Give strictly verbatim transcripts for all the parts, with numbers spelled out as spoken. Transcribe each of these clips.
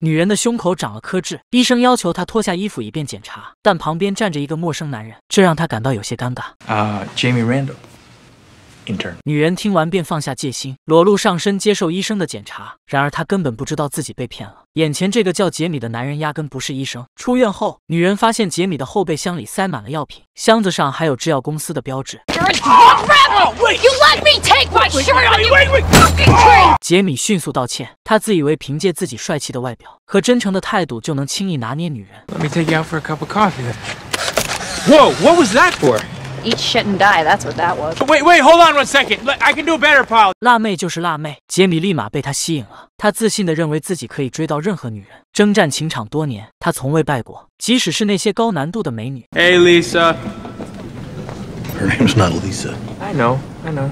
女人的胸口长了颗痣，医生要求她脱下衣服以便检查，但旁边站着一个陌生男人，这让她感到有些尴尬。啊、uh, Jamie Randall。 女人听完便放下戒心，裸露上身接受医生的检查。然而她根本不知道自己被骗了。眼前这个叫杰米的男人压根不是医生。出院后，女人发现杰米的后备箱里塞满了药品，箱子上还有制药公司的标志。杰米迅速道歉，他自以为凭借自己帅气的外表和真诚的态度就能轻易拿捏女人。Let me take you out for a cup of coffee. Whoa, what was that for? Eat shit and die. That's what that was. Wait, wait, hold on one second. I can do better, pal. 辣妹就是辣妹，杰米立马被她吸引了。他自信地认为自己可以追到任何女人。征战情场多年，他从未败过，即使是那些高难度的美女。Hey, Lisa. Her name's not Lisa. I know, I know.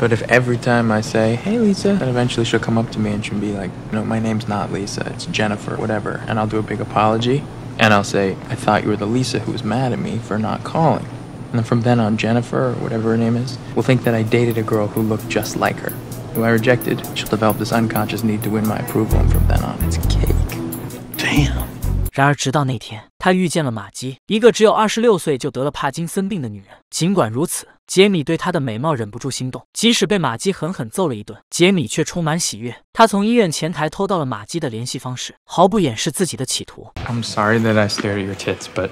But if every time I say, hey, Lisa, then eventually she'll come up to me and she'll be like, no, my name's not Lisa. It's Jennifer, whatever. And I'll do a big apology. And I'll say, I thought you were the Lisa who was mad at me for not calling. And then from then on, Jennifer, or whatever her name is, will think that I dated a girl who looked just like her. Who I rejected, she'll develop this unconscious need to win my approval, and from then on, it's cake. Damn. 然而，直到那天，他遇见了玛姬，一个只有二十六岁就得了帕金森病的女人。尽管如此，杰米对她的美貌忍不住心动。即使被玛姬狠狠揍了一顿，杰米却充满喜悦。他从医院前台偷到了玛姬的联系方式，毫不掩饰自己的企图。I'm sorry that I stared at your tits, but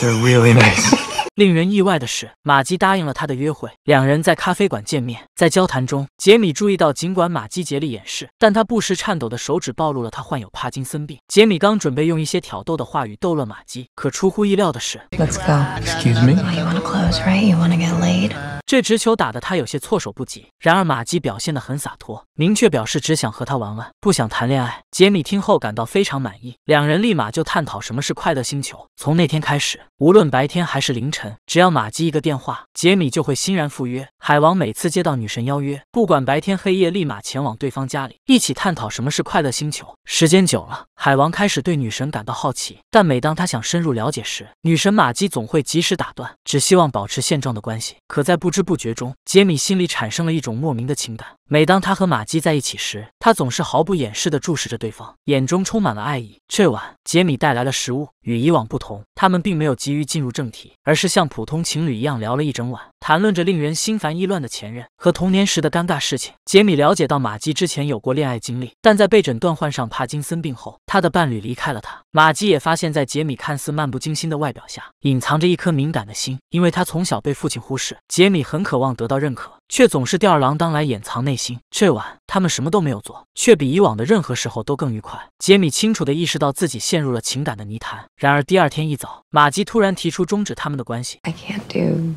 they're really nice. 令人意外的是，玛姬答应了他的约会，两人在咖啡馆见面。在交谈中，杰米注意到，尽管玛姬竭力掩饰，但她不时颤抖的手指暴露了她患有帕金森病。杰米刚准备用一些挑逗的话语逗乐玛姬，可出乎意料的是 ，Let's go. Excuse me. Oh, you wanna close, right? You wanna get laid? 这直球打得他有些措手不及。然而，玛姬表现得很洒脱，明确表示只想和他玩玩，不想谈恋爱。杰米听后感到非常满意，两人立马就探讨什么是快乐星球。从那天开始，无论白天还是凌晨。 只要玛姬一个电话，杰米就会欣然赴约。海王每次接到女神邀约，不管白天黑夜，立马前往对方家里，一起探讨什么是快乐星球。时间久了，海王开始对女神感到好奇，但每当他想深入了解时，女神玛姬总会及时打断，只希望保持现状的关系。可在不知不觉中，杰米心里产生了一种莫名的情感。 每当他和玛姬在一起时，他总是毫不掩饰地注视着对方，眼中充满了爱意。这晚，杰米带来了食物。与以往不同，他们并没有急于进入正题，而是像普通情侣一样聊了一整晚，谈论着令人心烦意乱的前任和童年时的尴尬事情。杰米了解到，玛姬之前有过恋爱经历，但在被诊断患上帕金森病后，他的伴侣离开了他。玛姬也发现，在杰米看似漫不经心的外表下，隐藏着一颗敏感的心，因为他从小被父亲忽视。杰米很渴望得到认可。 却总是吊儿郎当来掩藏内心。这晚，他们什么都没有做，却比以往的任何时候都更愉快。杰米清楚地意识到自己陷入了情感的泥潭。然而第二天一早，玛姬突然提出终止他们的关系。I can't do.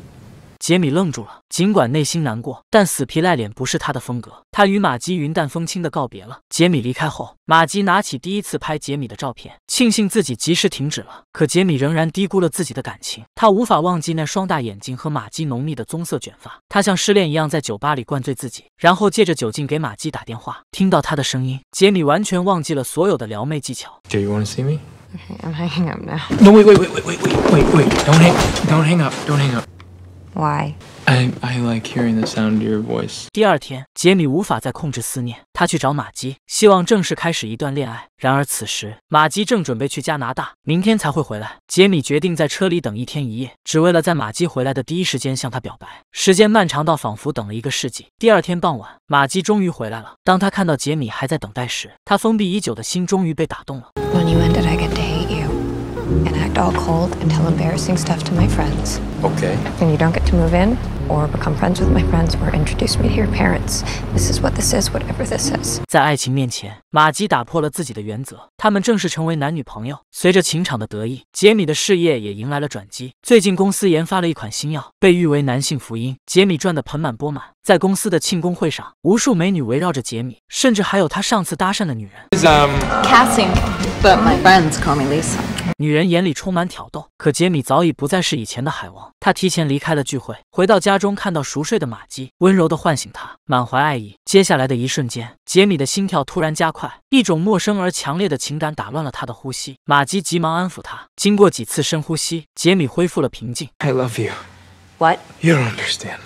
杰米愣住了，尽管内心难过，但死皮赖脸不是他的风格。他与玛姬云淡风轻的告别了。杰米离开后，玛姬拿起第一次拍杰米的照片，庆幸自己及时停止了。可杰米仍然低估了自己的感情，他无法忘记那双大眼睛和玛姬浓密的棕色卷发。他像失恋一样在酒吧里灌醉自己，然后借着酒劲给玛姬打电话。听到她的声音，杰米完全忘记了所有的撩妹技巧。Do you want to see me? I'm hanging up now. No, wait, wait, wait, wait, wait, wait, wait. Don't hang, don't hang up, don't hang up. Why? I I like hearing the sound of your voice. 第二天，杰米无法再控制思念，他去找玛姬，希望正式开始一段恋爱。然而此时，玛姬正准备去加拿大，明天才会回来。杰米决定在车里等一天一夜，只为了在玛姬回来的第一时间向她表白。时间漫长到仿佛等了一个世纪。第二天傍晚，玛姬终于回来了。当她看到杰米还在等待时，她封闭已久的心终于被打动了。When you ended, I get to hate you. And act all cold and tell embarrassing stuff to my friends. Okay. And you don't get to move in or become friends with my friends or introduce me to your parents. This is what this is, whatever this is. 在爱情面前，玛姬打破了自己的原则，他们正式成为男女朋友。随着情场的得意，杰米的事业也迎来了转机。最近公司研发了一款新药，被誉为男性福音，杰米赚得盆满钵满。在公司的庆功会上，无数美女围绕着杰米，甚至还有他上次搭讪的女人。Um, Cassie, but my friends call me Lisa. 女人眼里充满挑逗，可杰米早已不再是以前的海王。他提前离开了聚会，回到家中看到熟睡的玛姬，温柔地唤醒他，满怀爱意。接下来的一瞬间，杰米的心跳突然加快，一种陌生而强烈的情感打乱了他的呼吸。玛姬急忙安抚他。经过几次深呼吸，杰米恢复了平静。I love you. What? You don't understand.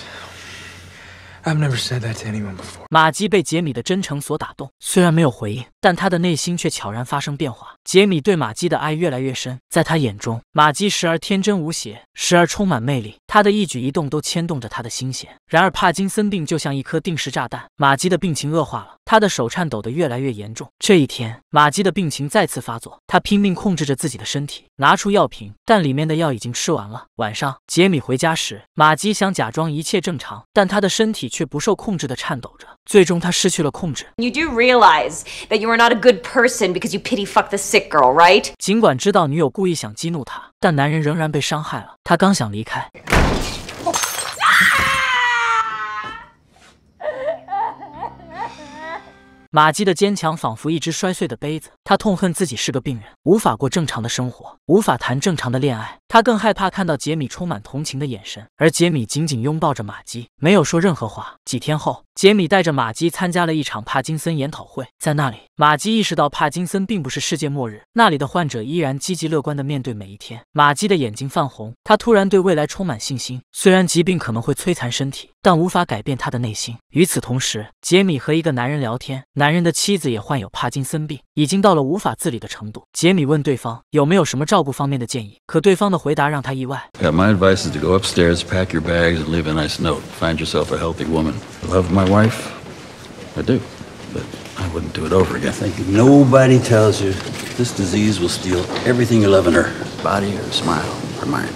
I've never said that to anyone before. 玛姬被杰米的真诚所打动，虽然没有回应，但她的内心却悄然发生变化。杰米对玛姬的爱越来越深，在他眼中，玛姬时而天真无邪，时而充满魅力，她的一举一动都牵动着他的心弦。然而，帕金森病就像一颗定时炸弹，玛姬的病情恶化了，她的手颤抖得越来越严重。这一天，玛姬的病情再次发作，她拼命控制着自己的身体，拿出药瓶，但里面的药已经吃完了。晚上，杰米回家时，玛姬想假装一切正常，但她的身体 却不受控制的颤抖着，最终他失去了控制。You do realize that you are not a good person because you pity fuck the sick girl, right? 尽管知道女友故意想激怒他，但男人仍然被伤害了。他刚想离开，玛姬的坚强仿佛一只摔碎的杯子，她痛恨自己是个病人，无法过正常的生活，无法谈正常的恋爱。她更害怕看到杰米充满同情的眼神，而杰米紧紧拥抱着玛姬，没有说任何话。几天后，杰米带着玛姬参加了一场帕金森研讨会，在那里，玛姬意识到帕金森并不是世界末日，那里的患者依然积极乐观地面对每一天。玛姬的眼睛泛红，她突然对未来充满信心，虽然疾病可能会摧残身体， 但无法改变他的内心。与此同时，杰米和一个男人聊天，男人的妻子也患有帕金森病，已经到了无法自理的程度。杰米问对方有没有什么照顾方面的建议，可对方的回答让他意外。Yeah, my advice is to go upstairs, pack your bags, and leave a nice note. Find yourself a healthy woman. I love my wife. I do, but I wouldn't do it over again. Thank you. Nobody tells you this disease will steal everything you love in her body, her smile, her mind.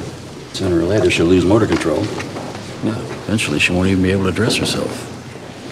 Sooner or later, she'll lose motor control. Yeah, eventually she won't even be able to dress herself.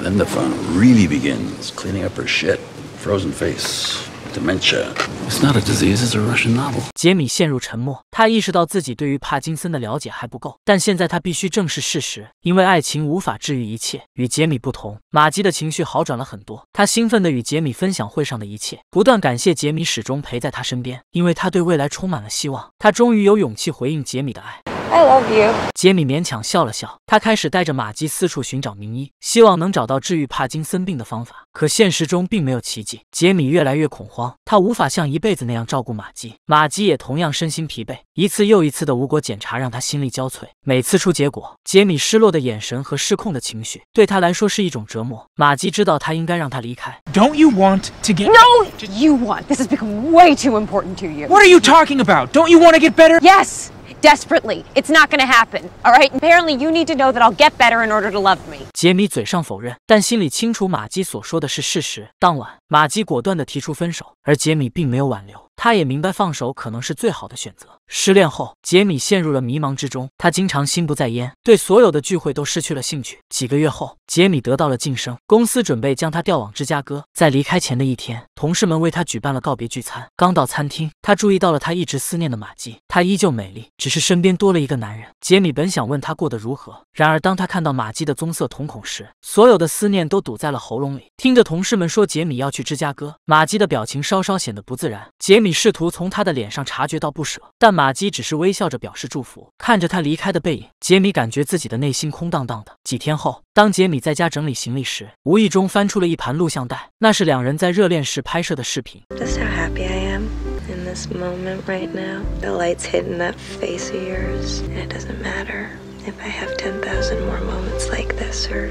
Then the fun really begins, cleaning up her shit, frozen face, dementia. It's not a disease, it's a Russian novel. 杰米陷入沉默，他意识到自己对于帕金森的了解还不够，但现在他必须正视事实，因为爱情无法治愈一切。与杰米不同，玛姬的情绪好转了很多，他兴奋地与杰米分享会上的一切，不断感谢杰米始终陪在他身边，因为他对未来充满了希望。他终于有勇气回应杰米的爱。 I love you。杰米勉强笑了笑，他开始带着玛姬四处寻找名医，希望能找到治愈帕金森病的方法。可现实中并没有奇迹，杰米越来越恐慌，他无法像一辈子那样照顾玛姬，玛姬也同样身心疲惫。一次又一次的无果检查让他心力交瘁，每次出结果，杰米失落的眼神和失控的情绪对他来说是一种折磨。玛姬知道他应该让他离开。Don't you want to get? No, you want. This has become way too important to you. What are you talking about? Don't you want to get better? Yes. Desperately, it's not going to happen. All right. Apparently, you need to know that I'll get better in order to love me. 杰米嘴上否认，但心里清楚玛姬所说的是事实。当晚，玛姬果断地提出分手，而杰米并没有挽留。 他也明白放手可能是最好的选择。失恋后，杰米陷入了迷茫之中，他经常心不在焉，对所有的聚会都失去了兴趣。几个月后，杰米得到了晋升，公司准备将他调往芝加哥。在离开前的一天，同事们为他举办了告别聚餐。刚到餐厅，他注意到了他一直思念的玛姬，她依旧美丽，只是身边多了一个男人。杰米本想问她过得如何，然而当他看到玛姬的棕色瞳孔时，所有的思念都堵在了喉咙里。听着同事们说杰米要去芝加哥，玛姬的表情稍稍显得不自然。杰米 试图从他的脸上察觉到不舍，但玛姬只是微笑着表示祝福。看着他离开的背影，杰米感觉自己的内心空荡荡的。几天后，当杰米在家整理行李时，无意中翻出了一盘录像带，那是两人在热恋时拍摄的视频。Just how happy I am in this moment right now. The light's hitting that face of yours, and it doesn't matter if I have ten thousand more moments like this or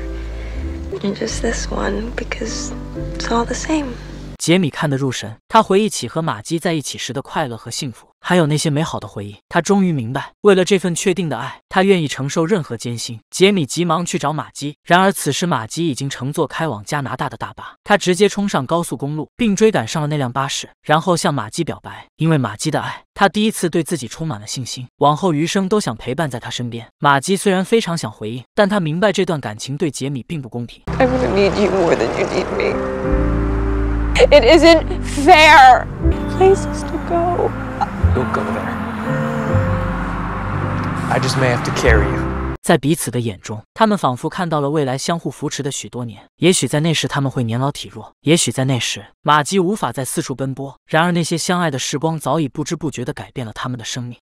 just this one because it's all the same. 杰米看得入神，他回忆起和玛姬在一起时的快乐和幸福，还有那些美好的回忆。他终于明白，为了这份确定的爱，他愿意承受任何艰辛。杰米急忙去找玛姬，然而此时玛姬已经乘坐开往加拿大的大巴，他直接冲上高速公路，并追赶上了那辆巴士，然后向玛姬表白。因为玛姬的爱， 他第一次对自己充满了信心，往后余生都想陪伴在他身边。玛姬虽然非常想回应，但她明白这段感情对杰米并不公平。I really need you more than you need me. It isn't fair. Places to go. You'll go there. I just may have to carry you. 在彼此的眼中，他们仿佛看到了未来相互扶持的许多年。也许在那时他们会年老体弱，也许在那时玛姬无法再四处奔波。然而那些相爱的时光早已不知不觉地改变了他们的生命。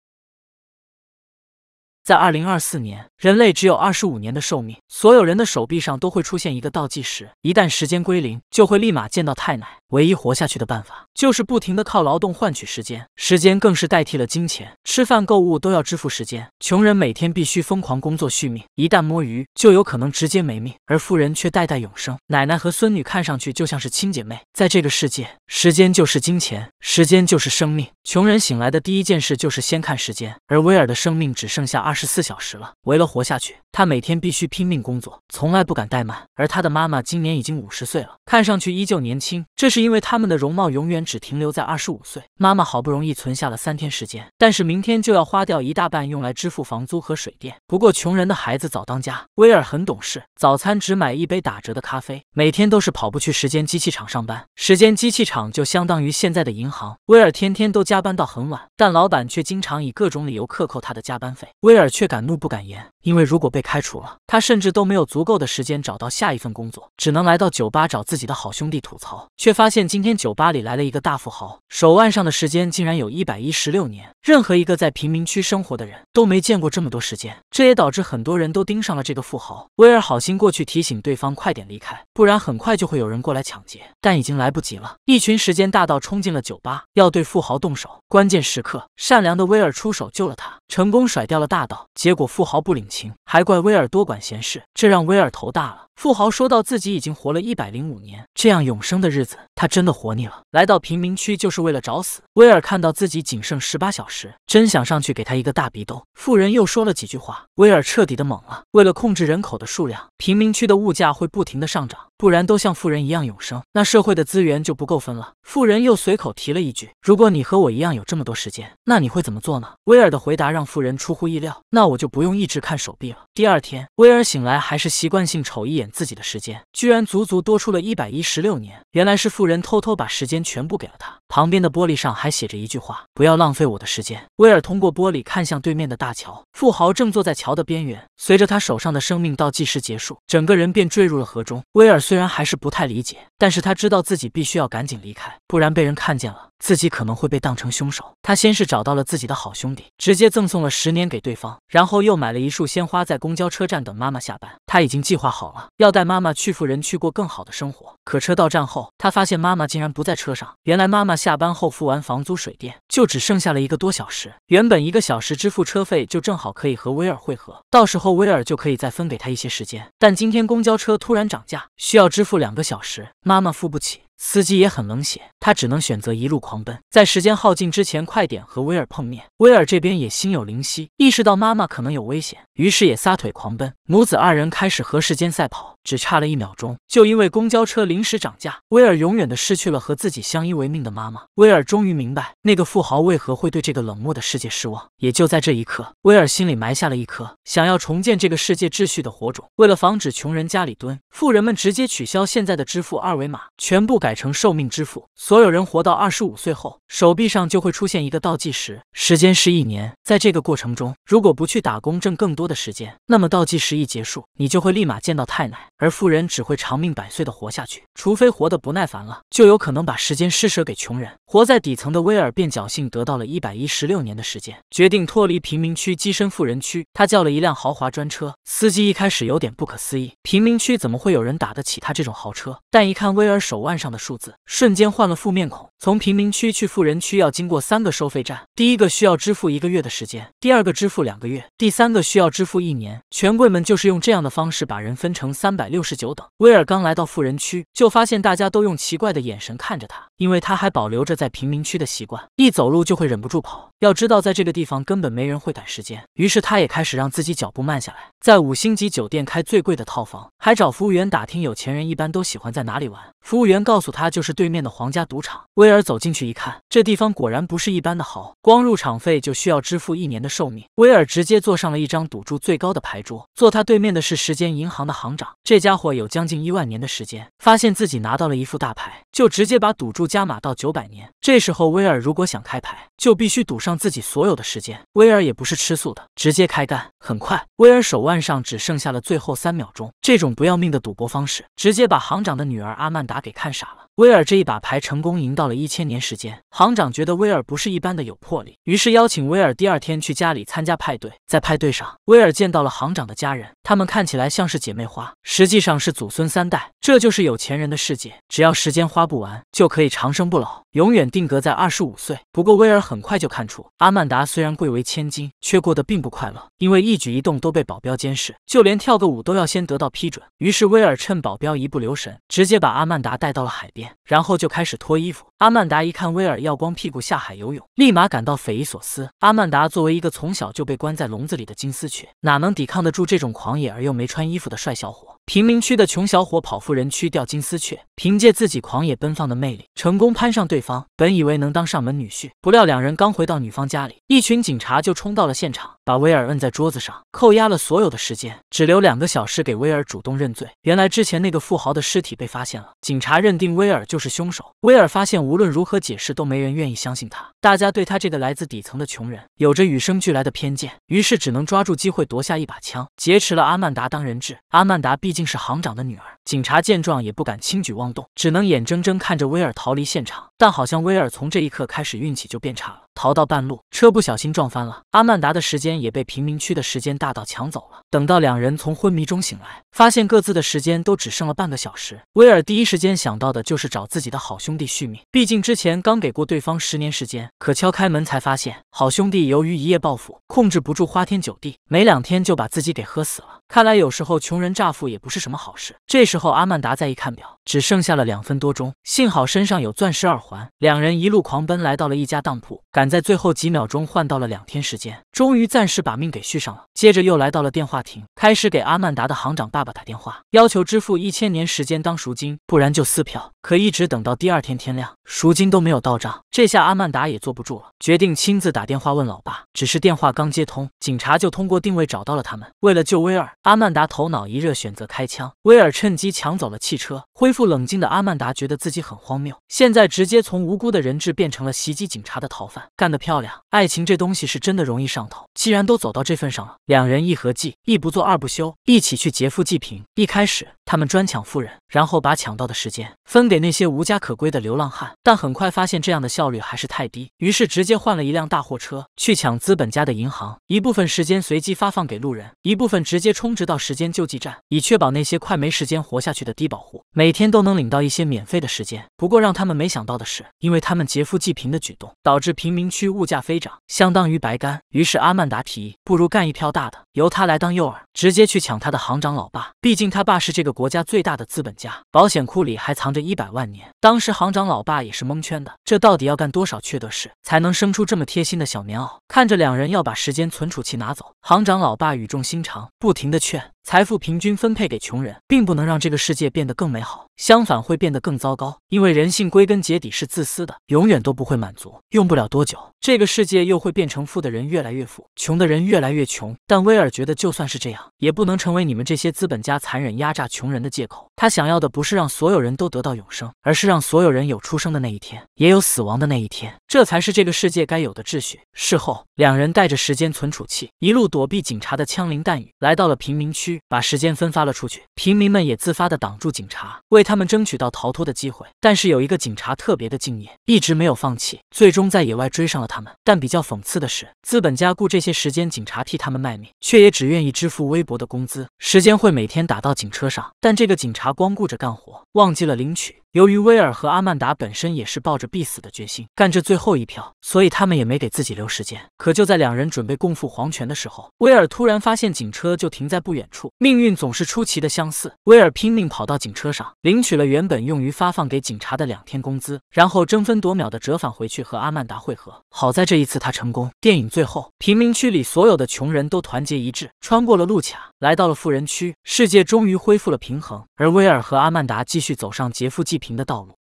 在二零二四年，人类只有二十五年的寿命，所有人的手臂上都会出现一个倒计时，一旦时间归零，就会立马见到太奶。唯一活下去的办法就是不停地靠劳动换取时间，时间更是代替了金钱，吃饭购物都要支付时间。穷人每天必须疯狂工作续命，一旦摸鱼就有可能直接没命，而富人却代代永生。奶奶和孙女看上去就像是亲姐妹。在这个世界，时间就是金钱，时间就是生命。穷人醒来的第一件事就是先看时间，而威尔的生命只剩下二十四小时了。为了活下去，他每天必须拼命工作，从来不敢怠慢。而他的妈妈今年已经五十岁了，看上去依旧年轻，这是因为他们的容貌永远只停留在二十五岁。妈妈好不容易存下了三天时间，但是明天就要花掉一大半用来支付房租和水电。不过穷人的孩子早当家，威尔很懂事，早餐只买一杯打折的咖啡，每天都是跑步去时间机器厂上班。时间机器厂就相当于现在的银行，威尔天天都加班到很晚，但老板却经常以各种理由克扣他的加班费。威尔却敢怒不敢言，因为如果被开除了，他甚至都没有足够的时间找到下一份工作，只能来到酒吧找自己的好兄弟吐槽。却发现今天酒吧里来了一个大富豪，手腕上的时间竟然有一百一十六年，任何一个在贫民区生活的人都没见过这么多时间。这也导致很多人都盯上了这个富豪。威尔好心过去提醒对方快点离开，不然很快就会有人过来抢劫，但已经来不及了。一群时间大盗冲进了酒吧，要对富豪动手。关键时刻，善良的威尔出手救了他，成功甩掉了大盗。结果富豪不领情，还怪威尔多管闲事，这让威尔头大了。富豪说到自己已经活了一百零五年，这样永生的日子他真的活腻了，来到贫民区就是为了找死。威尔看到自己仅剩十八小时，真想上去给他一个大鼻兜。富人又说了几句话，威尔彻底的懵了。为了控制人口的数量，贫民区的物价会不停的上涨，不然都像富人一样永生，那社会的资源就不够分了。富人又随口提了一句，如果你和我一样有这么多时间，那你会怎么做呢？威尔的回答让富人出乎意料，那我就不用一直看手臂了。第二天，威尔醒来还是习惯性瞅一眼自己的时间，居然足足多出了一百一十六年，原来是富人偷偷把时间全部给了他。旁边的玻璃上还写着一句话，不要浪费我的时间。威尔通过玻璃看向对面的大桥，富豪正坐在桥的边缘，随着他手上的生命倒计时结束，整个人便坠入了河中。威尔虽然还是不太理解，但是他知道自己必须要赶紧离开，不然被人看见了，自己可能会被当成凶手。他先是找到了自己的好兄弟，直接赠送了十年给对方，然后又买了一束鲜花在公交车站等妈妈下班。他已经计划好了，要带妈妈去富人区过更好的生活。可车到站后，他发现妈妈竟然不在车上，原来妈妈下班后付完房租水电就只剩下了一个多小时，原本一个小时支付车费就正好可以和威尔会合，到时候威尔就可以再分给他一些时间。但今天公交车突然涨价，需要支付两个小时，妈妈付不起，司机也很冷血，他只能选择一路狂奔，在时间耗尽之前快点和威尔碰面。威尔这边也心有灵犀，意识到妈妈可能有危险，于是也撒腿狂奔。母子二人开始和时间赛跑，只差了一秒钟，就因为公交车临时涨价，威尔永远的失去了和自己相依为命的妈妈。威尔终于明白那个富豪为何会对这个冷漠的世界失望。也就在这一刻，威尔心里埋下了一颗想要重建这个世界秩序的火种。为了防止穷人家里蹲，富人们直接取消现在的支付二维码，全部改改成寿命之父，所有人活到二十五岁后，手臂上就会出现一个倒计时，时间是一年。在这个过程中，如果不去打工挣更多的时间，那么倒计时一结束，你就会立马见到太奶。而富人只会长命百岁的活下去，除非活得不耐烦了，就有可能把时间施舍给穷人。活在底层的威尔便侥幸得到了一百一十六年的时间，决定脱离贫民区跻身富人区。他叫了一辆豪华专车，司机一开始有点不可思议，贫民区怎么会有人打得起他这种豪车？但一看威尔手腕上的数字，瞬间换了副面孔。从贫民区去富人区要经过三个收费站，第一个需要支付一个月的时间，第二个支付两个月，第三个需要支付一年。权贵们就是用这样的方式把人分成三百六十九等。威尔刚来到富人区，就发现大家都用奇怪的眼神看着他，因为他还保留着在贫民区的习惯，一走路就会忍不住跑。要知道在这个地方根本没人会赶时间，于是他也开始让自己脚步慢下来，在五星级酒店开最贵的套房，还找服务员打听有钱人一般都喜欢在哪里玩。服务员告诉他就是对面的皇家赌场。威尔走进去一看，这地方果然不是一般的豪，光入场费就需要支付一年的寿命。威尔直接坐上了一张赌注最高的牌桌，坐他对面的是时间银行的行长，这家伙有将近一万年的时间，发现自己拿到了一副大牌，就直接把赌注加码到九百年。这时候威尔如果想开牌，就必须赌上自己所有的时间。威尔也不是吃素的，直接开干。很快，威尔手腕上只剩下了最后三秒钟，这种不要命的赌博方式直接把行长的女儿阿曼达给看傻了。威尔这一把牌成功赢到了一千年时间。行长觉得威尔不是一般的有魄力，于是邀请威尔第二天去家里参加派对。在派对上，威尔见到了行长的家人，他们看起来像是姐妹花，实际上是祖孙三代。这就是有钱人的世界，只要时间花不完，就可以长生不老，永远定格在二十五岁。不过威尔很快就看出，阿曼达虽然贵为千金，却过得并不快乐，因为一举一动都被保镖监视，就连跳个舞都要先得到批准。于是威尔趁保镖一不留神，直接把阿曼达带到了海边。 然后就开始脱衣服。阿曼达一看威尔要光屁股下海游泳，立马感到匪夷所思。阿曼达作为一个从小就被关在笼子里的金丝雀，哪能抵抗得住这种狂野而又没穿衣服的帅小伙？ 贫民区的穷小伙跑富人区钓金丝雀，凭借自己狂野奔放的魅力，成功攀上对方。本以为能当上门女婿，不料两人刚回到女方家里，一群警察就冲到了现场，把威尔摁在桌子上，扣押了所有的时间，只留两个小时给威尔主动认罪。原来之前那个富豪的尸体被发现了，警察认定威尔就是凶手。威尔发现无论如何解释都没人愿意相信他，大家对他这个来自底层的穷人有着与生俱来的偏见，于是只能抓住机会夺下一把枪，劫持了阿曼达当人质。阿曼达必须 竟是行长的女儿，警察见状也不敢轻举妄动，只能眼睁睁看着威尔逃离现场。但好像威尔从这一刻开始运气就变差了，逃到半路，车不小心撞翻了，阿曼达的时间也被贫民区的时间大盗抢走了。等到两人从昏迷中醒来，发现各自的时间都只剩了半个小时，威尔第一时间想到的就是找自己的好兄弟续命，毕竟之前刚给过对方十年时间。可敲开门才发现，好兄弟由于一夜暴富，控制不住花天酒地，没两天就把自己给喝死了。看来有时候穷人乍富也不 不是什么好事。这时候，阿曼达再一看表，只剩下了两分多钟。幸好身上有钻石耳环，两人一路狂奔，来到了一家当铺，赶在最后几秒钟换到了两天时间，终于暂时把命给续上了。接着又来到了电话亭，开始给阿曼达的行长爸爸打电话，要求支付一千年时间当赎金，不然就撕票。可一直等到第二天天亮，赎金都没有到账。这下阿曼达也坐不住了，决定亲自打电话问老爸。只是电话刚接通，警察就通过定位找到了他们。为了救威尔，阿曼达头脑一热，选择开 开枪，威尔趁机抢走了汽车。恢复冷静的阿曼达觉得自己很荒谬，现在直接从无辜的人质变成了袭击警察的逃犯，干得漂亮！爱情这东西是真的容易上头，既然都走到这份上了，两人一合计，一不做二不休，一起去劫富济贫。一开始他们专抢富人，然后把抢到的时间分给那些无家可归的流浪汉，但很快发现这样的效率还是太低，于是直接换了一辆大货车去抢资本家的银行，一部分时间随机发放给路人，一部分直接充值到时间救济站，以确保 那些快没时间活下去的低保户每天都能领到一些免费的时间。不过让他们没想到的是，因为他们劫富济贫的举动导致贫民区物价飞涨，相当于白干。于是阿曼达提议，不如干一票大的，由他来当诱饵，直接去抢他的行长老爸。毕竟他爸是这个国家最大的资本家，保险库里还藏着一百万年。当时行长老爸也是蒙圈的，这到底要干多少缺德事才能生出这么贴心的小棉袄？看着两人要把时间存储器拿走，行长老爸语重心长，不停的劝。 财富平均分配给穷人，并不能让这个世界变得更美好，相反会变得更糟糕。因为人性归根结底是自私的，永远都不会满足。用不了多久，这个世界又会变成富的人越来越富，穷的人越来越穷。但威尔觉得，就算是这样，也不能成为你们这些资本家残忍压榨穷人的借口。他想要的不是让所有人都得到永生，而是让所有人有出生的那一天，也有死亡的那一天。这才是这个世界该有的秩序。事后，两人带着时间存储器，一路躲避警察的枪林弹雨，来到了贫民区。 把时间分发了出去，平民们也自发地挡住警察，为他们争取到逃脱的机会。但是有一个警察特别的敬业，一直没有放弃，最终在野外追上了他们。但比较讽刺的是，资本家雇这些时间警察替他们卖命，却也只愿意支付微薄的工资。时间会每天打到警车上，但这个警察光顾着干活，忘记了领取。 由于威尔和阿曼达本身也是抱着必死的决心，干这最后一票，所以他们也没给自己留时间。可就在两人准备共赴黄泉的时候，威尔突然发现警车就停在不远处，命运总是出奇的相似。威尔拼命跑到警车上，领取了原本用于发放给警察的两天工资，然后争分夺秒的折返回去和阿曼达会合。好在这一次他成功。电影最后，贫民区里所有的穷人都团结一致，穿过了路卡，来到了富人区，世界终于恢复了平衡。而威尔和阿曼达继续走上劫富济贫 的道路。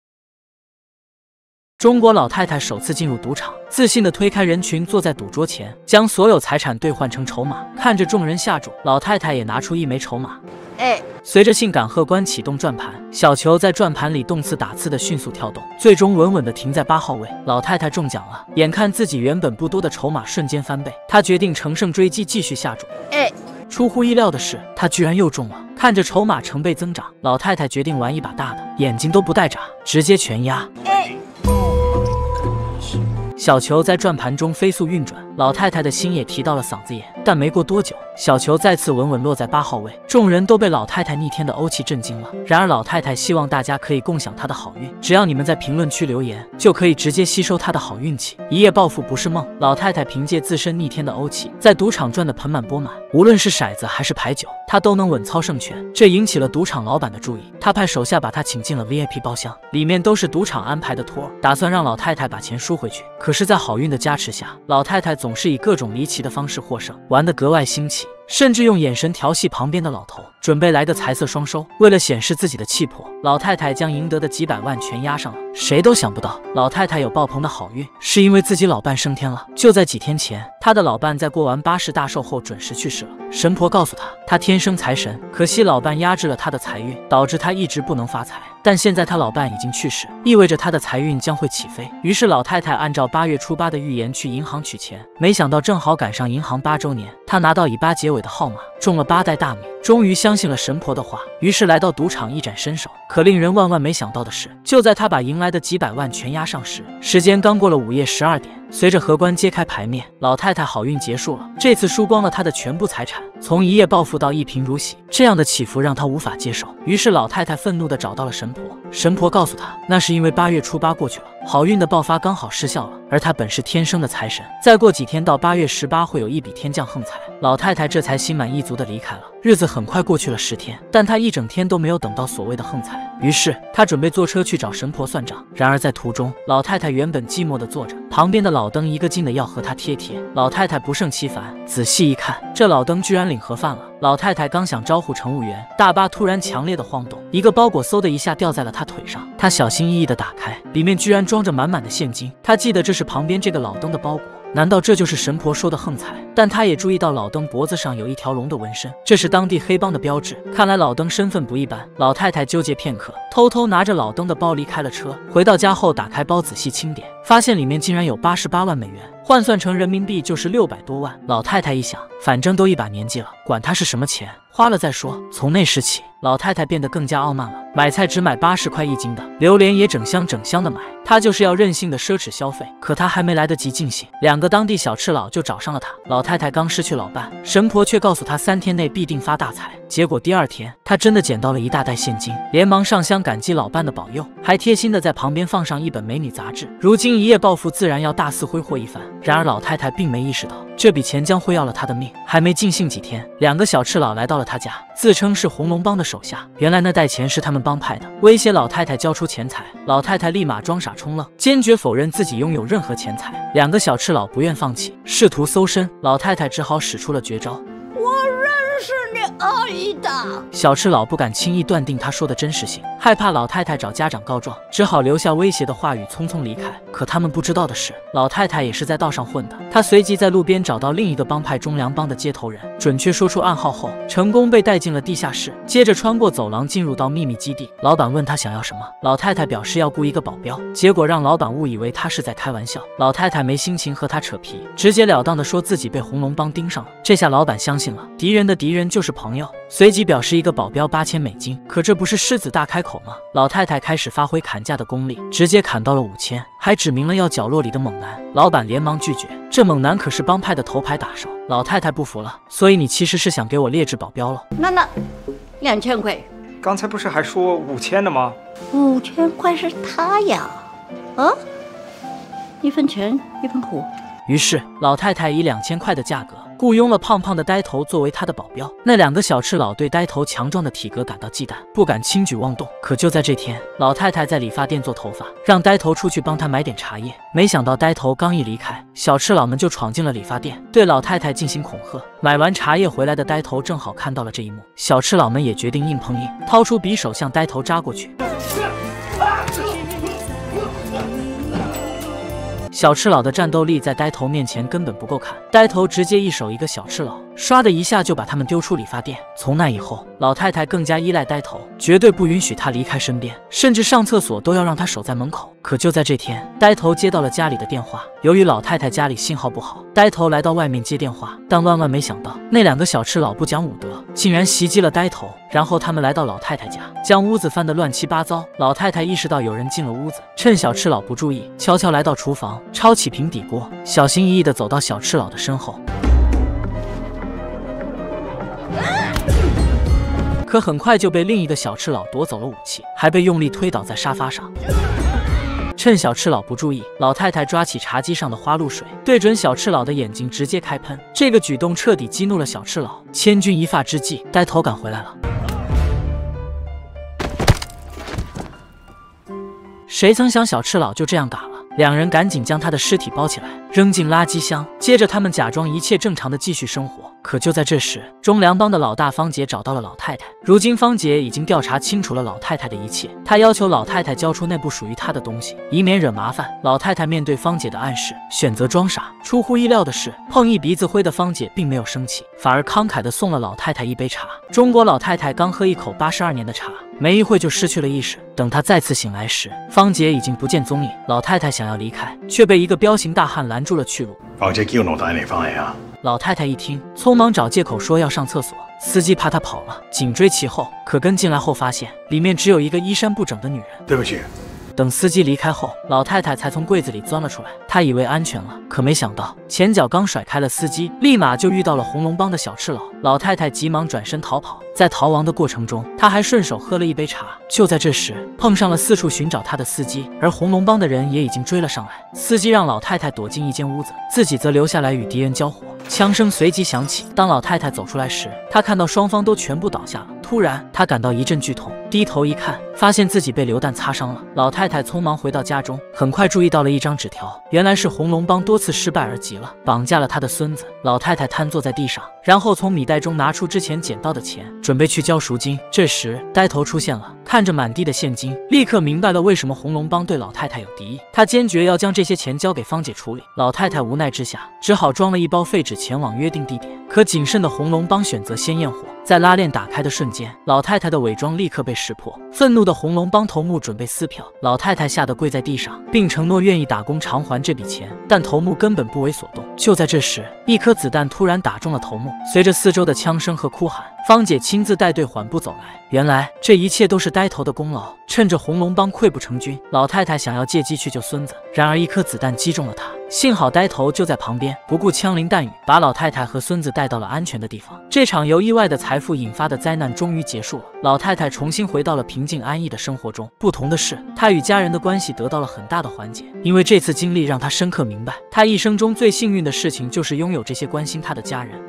中国老太太首次进入赌场，自信地推开人群，坐在赌桌前，将所有财产兑换成筹码，看着众人下注，老太太也拿出一枚筹码。哎，随着性感荷官启动转盘，小球在转盘里动次打次的迅速跳动，最终稳稳地停在八号位。老太太中奖了，眼看自己原本不多的筹码瞬间翻倍，她决定乘胜追击，继续下注。哎，出乎意料的是，她居然又中了。看着筹码成倍增长，老太太决定玩一把大的，眼睛都不带眨，直接全压。哎 小球在转盘中飞速运转，老太太的心也提到了嗓子眼。但没过多久，小球再次稳稳落在八号位，众人都被老太太逆天的欧气震惊了。然而，老太太希望大家可以共享她的好运，只要你们在评论区留言，就可以直接吸收她的好运气。一夜暴富不是梦，老太太凭借自身逆天的欧气，在赌场赚得盆满钵满，无论是骰子还是牌九，她都能稳操胜券。这引起了赌场老板的注意，他派手下把她请进了 V I P 包厢，里面都是赌场安排的托，打算让老太太把钱输回去。 可是，在好运的加持下，老太太总是以各种离奇的方式获胜，玩得格外新奇，甚至用眼神调戏旁边的老头，准备来个财色双收。为了显示自己的气魄，老太太将赢得的几百万全压上了。谁都想不到，老太太有爆棚的好运，是因为自己老伴升天了。就在几天前，她的老伴在过完八十大寿后准时去世了。神婆告诉她，她天生财神，可惜老伴压制了她的财运，导致她一直不能发财。 但现在他老伴已经去世，意味着他的财运将会起飞。于是老太太按照八月初八的预言去银行取钱，没想到正好赶上银行八周年，她拿到以八结尾的号码，中了八袋大米，终于相信了神婆的话，于是来到赌场一展身手。可令人万万没想到的是，就在她把赢来的几百万全压上时，时间刚过了午夜十二点。 随着荷官揭开牌面，老太太好运结束了。这次输光了她的全部财产，从一夜暴富到一贫如洗，这样的起伏让她无法接受。于是老太太愤怒地找到了神婆，神婆告诉她，那是因为八月初八过去了，好运的爆发刚好失效了。 而他本是天生的财神，再过几天到八月十八会有一笔天降横财。老太太这才心满意足地离开了。日子很快过去了十天，但她一整天都没有等到所谓的横财。于是她准备坐车去找神婆算账。然而在途中，老太太原本寂寞地坐着，旁边的老登一个劲地要和她贴贴。老太太不胜其烦，仔细一看，这老登居然领盒饭了。 老太太刚想招呼乘务员，大巴突然强烈的晃动，一个包裹嗖的一下掉在了她腿上。她小心翼翼的打开，里面居然装着满满的现金。她记得这是旁边这个老登的包裹。 难道这就是神婆说的横财？但他也注意到老登脖子上有一条龙的纹身，这是当地黑帮的标志。看来老登身份不一般。老太太纠结片刻，偷偷拿着老登的包离开了车。回到家后，打开包仔细清点，发现里面竟然有八十八万美元，换算成人民币就是六百多万。老太太一想，反正都一把年纪了，管它是什么钱，花了再说。从那时起， 老太太变得更加傲慢了，买菜只买八十块一斤的，榴莲也整箱整箱的买，她就是要任性的奢侈消费。可她还没来得及尽兴，两个当地小赤佬就找上了她。老太太刚失去老伴，神婆却告诉她三天内必定发大财。结果第二天，她真的捡到了一大袋现金，连忙上香感激老伴的保佑，还贴心的在旁边放上一本美女杂志。如今一夜暴富，自然要大肆挥霍一番。然而老太太并没意识到，这笔钱将会要了她的命。还没尽兴几天，两个小赤佬来到了她家，自称是红龙帮的手。 手下原来那袋钱是他们帮派的，威胁老太太交出钱财。老太太立马装傻充愣，坚决否认自己拥有任何钱财。两个小赤佬不愿放弃，试图搜身，老太太只好使出了绝招。我认识你阿姨的。小赤佬不敢轻易断定他说的真实性，害怕老太太找家长告状，只好留下威胁的话语，匆匆离开。可他们不知道的是，老太太也是在道上混的。她随即在路边找到另一个帮派中粮帮的接头人。 准确说出暗号后，成功被带进了地下室，接着穿过走廊进入到秘密基地。老板问他想要什么，老太太表示要雇一个保镖，结果让老板误以为他是在开玩笑。老太太没心情和他扯皮，直截了当的说自己被红龙帮盯上了。这下老板相信了，敌人的敌人就是朋友，随即表示一个保镖八千美金。可这不是狮子大开口吗？老太太开始发挥砍价的功力，直接砍到了五千，还指明了要角落里的猛男。老板连忙拒绝，这猛男可是帮派的头牌打手。 老太太不服了，所以你其实是想给我劣质保镖了？那那两千块，刚才不是还说五千的吗？五千块是他呀，啊，一分钱一分货。于是老太太以两千块的价格雇佣了胖胖的呆头作为她的保镖。那两个小赤佬对呆头强壮的体格感到忌惮，不敢轻举妄动。可就在这天，老太太在理发店做头发，让呆头出去帮她买点茶叶。 没想到呆头刚一离开，小赤佬们就闯进了理发店，对老太太进行恐吓。买完茶叶回来的呆头正好看到了这一幕，小赤佬们也决定硬碰硬，掏出匕首向呆头扎过去。小赤佬的战斗力在呆头面前根本不够看，呆头直接一手一个小赤佬。唰的一下就把他们丢出理发店。从那以后，老太太更加依赖呆头，绝对不允许他离开身边，甚至上厕所都要让他守在门口。可就在这天，呆头接到了家里的电话。由于老太太家里信号不好，呆头来到外面接电话，但万万没想到，那两个小赤佬不讲武德，竟然袭击了呆头。然后他们来到老太太家，将屋子翻得乱七八糟。老太太意识到有人进了屋子，趁小赤佬不注意，悄悄来到厨房，抄起平底锅，小心翼翼地走到小赤佬的身后。 可很快就被另一个小赤佬夺走了武器，还被用力推倒在沙发上。趁小赤佬不注意，老太太抓起茶几上的花露水，对准小赤佬的眼睛直接开喷。这个举动彻底激怒了小赤佬。千钧一发之际，呆头赶回来了。 谁曾想小赤佬就这样嘎了，两人赶紧将他的尸体包起来，扔进垃圾箱。接着他们假装一切正常的继续生活。可就在这时，忠良帮的老大方姐找到了老太太。如今方姐已经调查清楚了老太太的一切，她要求老太太交出那不属于她的东西，以免惹麻烦。老太太面对方姐的暗示，选择装傻。出乎意料的是，碰一鼻子灰的方姐并没有生气，反而慷慨地送了老太太一杯茶。中国老太太刚喝一口八十二年的茶。 没一会就失去了意识。等他再次醒来时，方姐已经不见踪影。老太太想要离开，却被一个彪形大汉拦住了去路。方姐叫我带你翻嚟啊！老太太一听，匆忙找借口说要上厕所。司机怕她跑了，紧追其后。可跟进来后发现，里面只有一个衣衫不整的女人。对不起。等司机离开后，老太太才从柜子里钻了出来。她以为安全了，可没想到前脚刚甩开了司机，立马就遇到了红龙帮的小赤佬。老太太急忙转身逃跑。 在逃亡的过程中，他还顺手喝了一杯茶。就在这时，碰上了四处寻找他的司机，而红龙帮的人也已经追了上来。司机让老太太躲进一间屋子，自己则留下来与敌人交火。枪声随即响起。当老太太走出来时，她看到双方都全部倒下了。突然，她感到一阵剧痛，低头一看，发现自己被流弹擦伤了。老太太匆忙回到家中，很快注意到了一张纸条，原来是红龙帮多次失败而急了，绑架了他的孙子。老太太瘫坐在地上，然后从米袋中拿出之前捡到的钱。 准备去交赎金，这时呆头出现了，看着满地的现金，立刻明白了为什么红龙帮对老太太有敌意。他坚决要将这些钱交给方姐处理。老太太无奈之下，只好装了一包废纸前往约定地点。可谨慎的红龙帮选择先验火，在拉链打开的瞬间，老太太的伪装立刻被识破。愤怒的红龙帮头目准备撕票，老太太吓得跪在地上，并承诺愿意打工偿还这笔钱。但头目根本不为所动。就在这时，一颗子弹突然打中了头目，随着四周的枪声和哭喊，方姐亲 亲自带队缓步走来，原来这一切都是呆头的功劳。趁着红龙帮溃不成军，老太太想要借机去救孙子，然而一颗子弹击中了她。幸好呆头就在旁边，不顾枪林弹雨，把老太太和孙子带到了安全的地方。这场由意外的财富引发的灾难终于结束了，老太太重新回到了平静安逸的生活中。不同的是，她与家人的关系得到了很大的缓解，因为这次经历让她深刻明白，她一生中最幸运的事情就是拥有这些关心她的家人。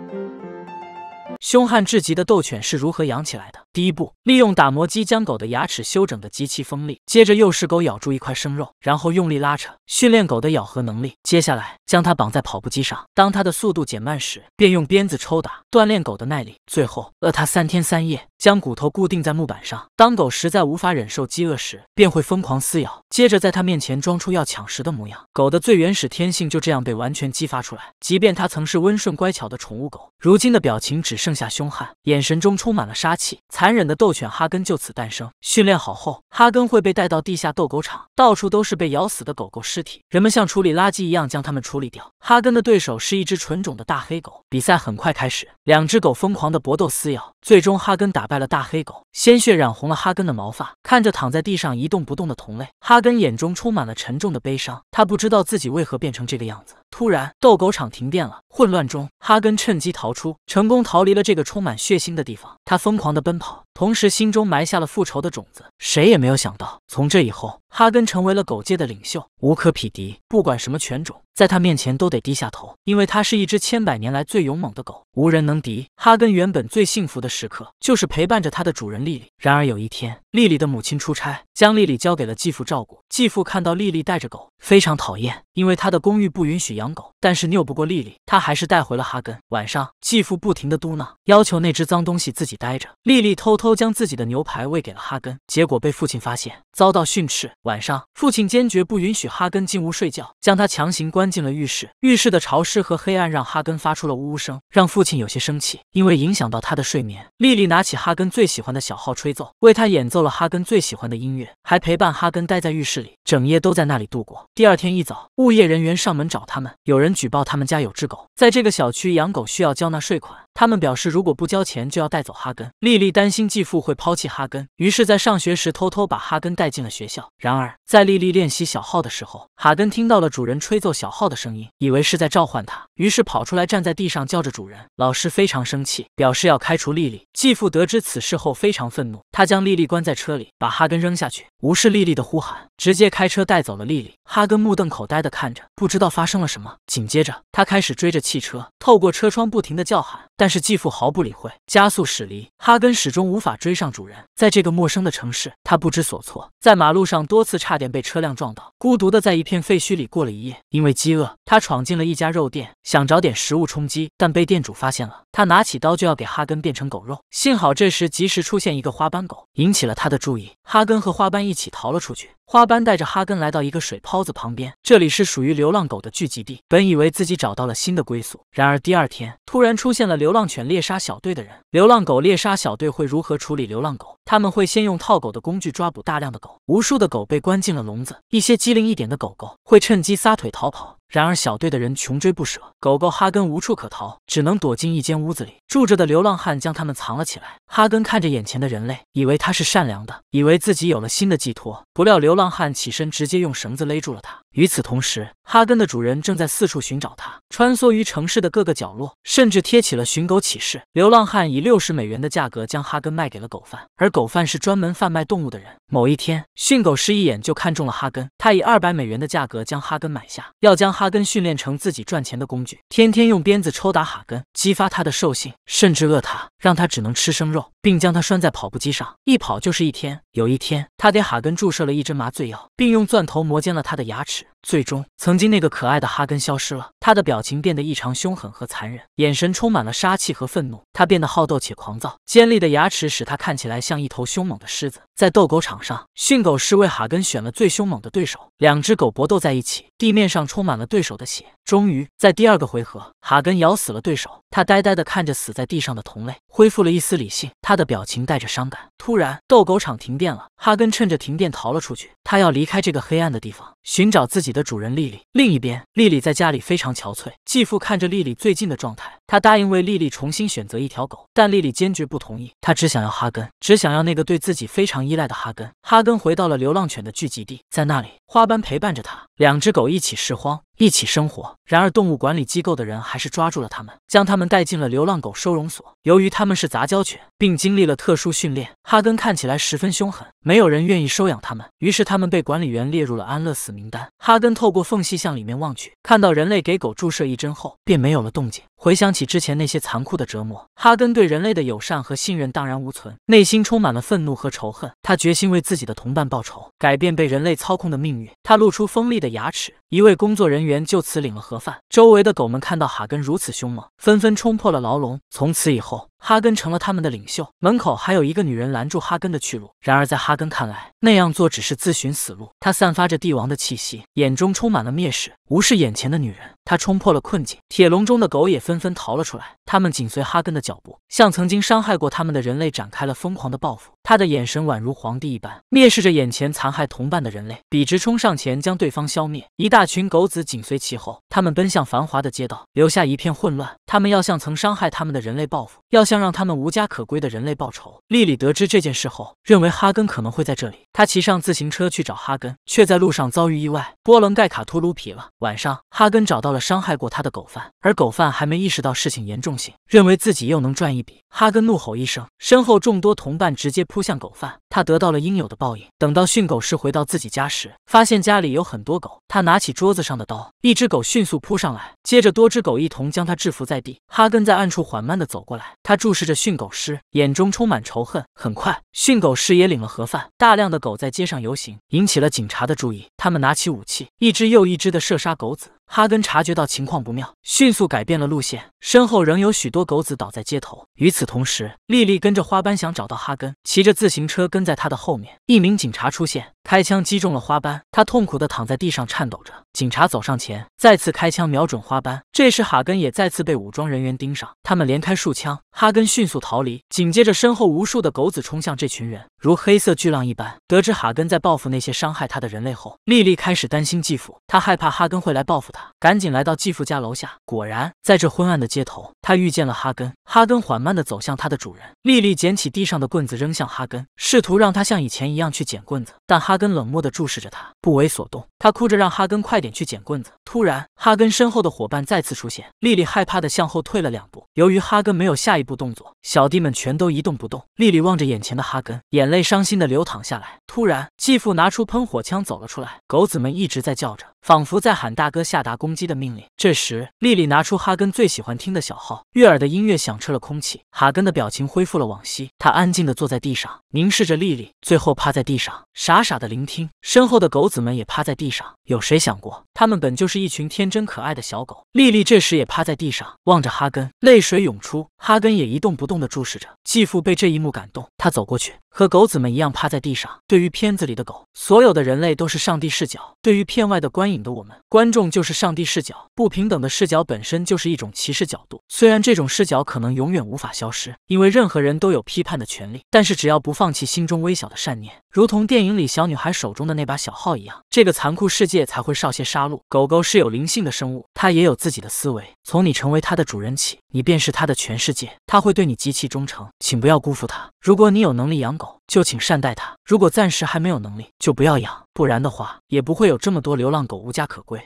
凶悍至极的斗犬是如何养起来的？第一步，利用打磨机将狗的牙齿修整得极其锋利，接着诱使狗咬住一块生肉，然后用力拉扯，训练狗的咬合能力。接下来，将它绑在跑步机上，当它的速度减慢时，便用鞭子抽打，锻炼狗的耐力。最后，饿它三天三夜，将骨头固定在木板上。当狗实在无法忍受饥饿时，便会疯狂撕咬，接着在它面前装出要抢食的模样。狗的最原始天性就这样被完全激发出来。即便它曾是温顺乖巧的宠物狗，如今的表情只是 剩下凶悍，眼神中充满了杀气。残忍的斗犬哈根就此诞生。训练好后，哈根会被带到地下斗狗场，到处都是被咬死的狗狗尸体，人们像处理垃圾一样将它们处理掉。哈根的对手是一只纯种的大黑狗。比赛很快开始，两只狗疯狂的搏斗撕咬，最终哈根打败了大黑狗，鲜血染红了哈根的毛发。看着躺在地上一动不动的同类，哈根眼中充满了沉重的悲伤。他不知道自己为何变成这个样子。 突然，斗狗场停电了。混乱中，哈根趁机逃出，成功逃离了这个充满血腥的地方。他疯狂地奔跑，同时心中埋下了复仇的种子。谁也没有想到，从这以后，哈根成为了狗界的领袖，无可匹敌。不管什么犬种，在他面前都得低下头，因为它是一只千百年来最勇猛的狗，无人能敌。哈根原本最幸福的时刻，就是陪伴着他的主人莉莉。然而有一天，莉莉的母亲出差，将莉莉交给了继父照顾。继父看到莉莉带着狗，非常讨厌，因为他的公寓不允许养 养狗，但是拗不过莉莉，他还是带回了哈根。晚上，继父不停的嘟囔，要求那只脏东西自己待着。莉莉偷偷偷将自己的牛排喂给了哈根，结果被父亲发现，遭到训斥。晚上，父亲坚决不允许哈根进屋睡觉，将他强行关进了浴室。浴室的潮湿和黑暗让哈根发出了呜呜声，让父亲有些生气，因为影响到他的睡眠。莉莉拿起哈根最喜欢的小号吹奏，为他演奏了哈根最喜欢的音乐，还陪伴哈根待在浴室里，整夜都在那里度过。第二天一早，物业人员上门找他们，有人举报他们家有只狗，在这个小区养狗需要交纳税款。 他们表示，如果不交钱就要带走哈根。莉莉担心继父会抛弃哈根，于是，在上学时偷偷把哈根带进了学校。然而，在莉莉练习小号的时候，哈根听到了主人吹奏小号的声音，以为是在召唤他，于是跑出来站在地上叫着主人。老师非常生气，表示要开除莉莉。继父得知此事后非常愤怒，他将莉莉关在车里，把哈根扔下去，无视莉莉的呼喊，直接开车带走了莉莉。哈根目瞪口呆地看着，不知道发生了什么。紧接着，他开始追着汽车，透过车窗不停地叫喊。 但是继父毫不理会，加速驶离。哈根始终无法追上主人，在这个陌生的城市，他不知所措，在马路上多次差点被车辆撞倒，孤独的在一片废墟里过了一夜。因为饥饿，他闯进了一家肉店，想找点食物充饥，但被店主发现了。他拿起刀就要给哈根变成狗肉，幸好这时及时出现一个花斑狗，引起了他的注意。哈根和花斑一起逃了出去。 花斑带着哈根来到一个水泡子旁边，这里是属于流浪狗的聚集地。本以为自己找到了新的归宿，然而第二天突然出现了流浪犬猎杀小队的人。流浪狗猎杀小队会如何处理流浪狗？他们会先用套狗的工具抓捕大量的狗，无数的狗被关进了笼子。一些机灵一点的狗狗会趁机撒腿逃跑。 然而，小队的人穷追不舍，狗狗哈根无处可逃，只能躲进一间屋子里。住着的流浪汉将他们藏了起来。哈根看着眼前的人类，以为他是善良的，以为自己有了新的寄托。不料，流浪汉起身，直接用绳子勒住了他。 与此同时，哈根的主人正在四处寻找他，穿梭于城市的各个角落，甚至贴起了寻狗启事。流浪汉以六十美元的价格将哈根卖给了狗贩，而狗贩是专门贩卖动物的人。某一天，训狗师一眼就看中了哈根，他以二百美元的价格将哈根买下，要将哈根训练成自己赚钱的工具，天天用鞭子抽打哈根，激发他的兽性，甚至饿他，让他只能吃生肉，并将他拴在跑步机上，一跑就是一天。有一天，他给哈根注射了一针麻醉药，并用钻头磨尖了他的牙齿。 最终，曾经那个可爱的哈根消失了，他的表情变得异常凶狠和残忍，眼神充满了杀气和愤怒。他变得好斗且狂躁，尖利的牙齿使他看起来像一头凶猛的狮子。在斗狗场上，训狗师为哈根选了最凶猛的对手，两只狗搏斗在一起，地面上充满了对手的血。终于，在第二个回合，哈根咬死了对手，他呆呆地看着死在地上的同类，恢复了一丝理性，他的表情带着伤感。突然，斗狗场停电了，哈根趁着停电逃了出去，他要离开这个黑暗的地方，寻找自己 自己的主人莉莉。另一边，莉莉在家里非常憔悴。继父看着莉莉最近的状态，他答应为莉莉重新选择一条狗，但莉莉坚决不同意。她只想要哈根，只想要那个对自己非常依赖的哈根。哈根回到了流浪犬的聚集地，在那里，花斑陪伴着他，两只狗一起拾荒，一起生活。然而，动物管理机构的人还是抓住了他们，将他们带进了流浪狗收容所。由于他们是杂交犬，并经历了特殊训练，哈根看起来十分凶狠，没有人愿意收养他们。于是，他们被管理员列入了安乐死名单。哈 哈根透过缝隙向里面望去，看到人类给狗注射一针后便没有了动静。回想起之前那些残酷的折磨，哈根对人类的友善和信任荡然无存，内心充满了愤怒和仇恨。他决心为自己的同伴报仇，改变被人类操控的命运。他露出锋利的牙齿。一位工作人员就此领了盒饭。周围的狗们看到哈根如此凶猛，纷纷冲破了牢笼。从此以后， 哈根成了他们的领袖，门口还有一个女人拦住哈根的去路。然而，在哈根看来，那样做只是自寻死路。他散发着帝王的气息，眼中充满了蔑视，无视眼前的女人。他冲破了困境，铁笼中的狗也纷纷逃了出来。他们紧随哈根的脚步，向曾经伤害过他们的人类展开了疯狂的报复。他的眼神宛如皇帝一般，蔑视着眼前残害同伴的人类，笔直冲上前将对方消灭。一大群狗子紧随其后，他们奔向繁华的街道，留下一片混乱。他们要向曾伤害他们的人类报复，要向 让他们无家可归的人类报仇。莉莉得知这件事后，认为哈根可能会在这里。她骑上自行车去找哈根，却在路上遭遇意外，波棱盖卡秃噜皮了。晚上，哈根找到了伤害过他的狗贩，而狗贩还没意识到事情严重性，认为自己又能赚一笔。哈根怒吼一声，身后众多同伴直接扑向狗贩。他得到了应有的报应。等到训狗师回到自己家时，发现家里有很多狗。他拿起桌子上的刀，一只狗迅速扑上来，接着多只狗一同将他制服在地。哈根在暗处缓慢地走过来，他注视着训狗师，眼中充满仇恨。很快，训狗师也领了盒饭。大量的狗在街上游行，引起了警察的注意。他们拿起武器，一只又一只地射杀狗子。 哈根察觉到情况不妙，迅速改变了路线，身后仍有许多狗子倒在街头。与此同时，莉莉跟着花斑想找到哈根，骑着自行车跟在他的后面。一名警察出现，开枪击中了花斑，他痛苦地躺在地上颤抖着。警察走上前，再次开枪瞄准花斑。这时，哈根也再次被武装人员盯上，他们连开数枪，哈根迅速逃离。紧接着，身后无数的狗子冲向这群人，如黑色巨浪一般。得知哈根在报复那些伤害他的人类后，莉莉开始担心继父，她害怕哈根会来报复他。 赶紧来到继父家楼下，果然在这昏暗的街头，他遇见了哈根。哈根缓慢地走向他的主人。莉莉捡起地上的棍子扔向哈根，试图让他像以前一样去捡棍子，但哈根冷漠地注视着他，不为所动。他哭着让哈根快点去捡棍子。突然，哈根身后的伙伴再次出现，莉莉害怕地向后退了两步。由于哈根没有下一步动作，小弟们全都一动不动。莉莉望着眼前的哈根，眼泪伤心地流淌下来。突然，继父拿出喷火枪走了出来，狗子们一直在叫着。 仿佛在喊大哥下达攻击的命令。这时，莉莉拿出哈根最喜欢听的小号，悦耳的音乐响彻了空气。哈根的表情恢复了往昔，他安静地坐在地上，凝视着莉莉，最后趴在地上，傻傻地聆听。身后的狗子们也趴在地上。有谁想过，他们本就是一群天真可爱的小狗？莉莉这时也趴在地上，望着哈根，泪水涌出。哈根也一动不动地注视着。继父被这一幕感动，他走过去，和狗子们一样趴在地上。对于片子里的狗，所有的人类都是上帝视角；对于片外的观影。 的我们观众就是上帝视角，不平等的视角本身就是一种歧视角度。虽然这种视角可能永远无法消失，因为任何人都有批判的权利，但是只要不放弃心中微小的善念，如同电影里小女孩手中的那把小号一样，这个残酷世界才会少些杀戮。狗狗是有灵性的生物，它也有自己的思维。从你成为它的主人起，你便是它的全世界。它会对你极其忠诚，请不要辜负它。如果你有能力养狗，就请善待它；如果暂时还没有能力，就不要养。 不然的话，也不会有这么多流浪狗无家可归。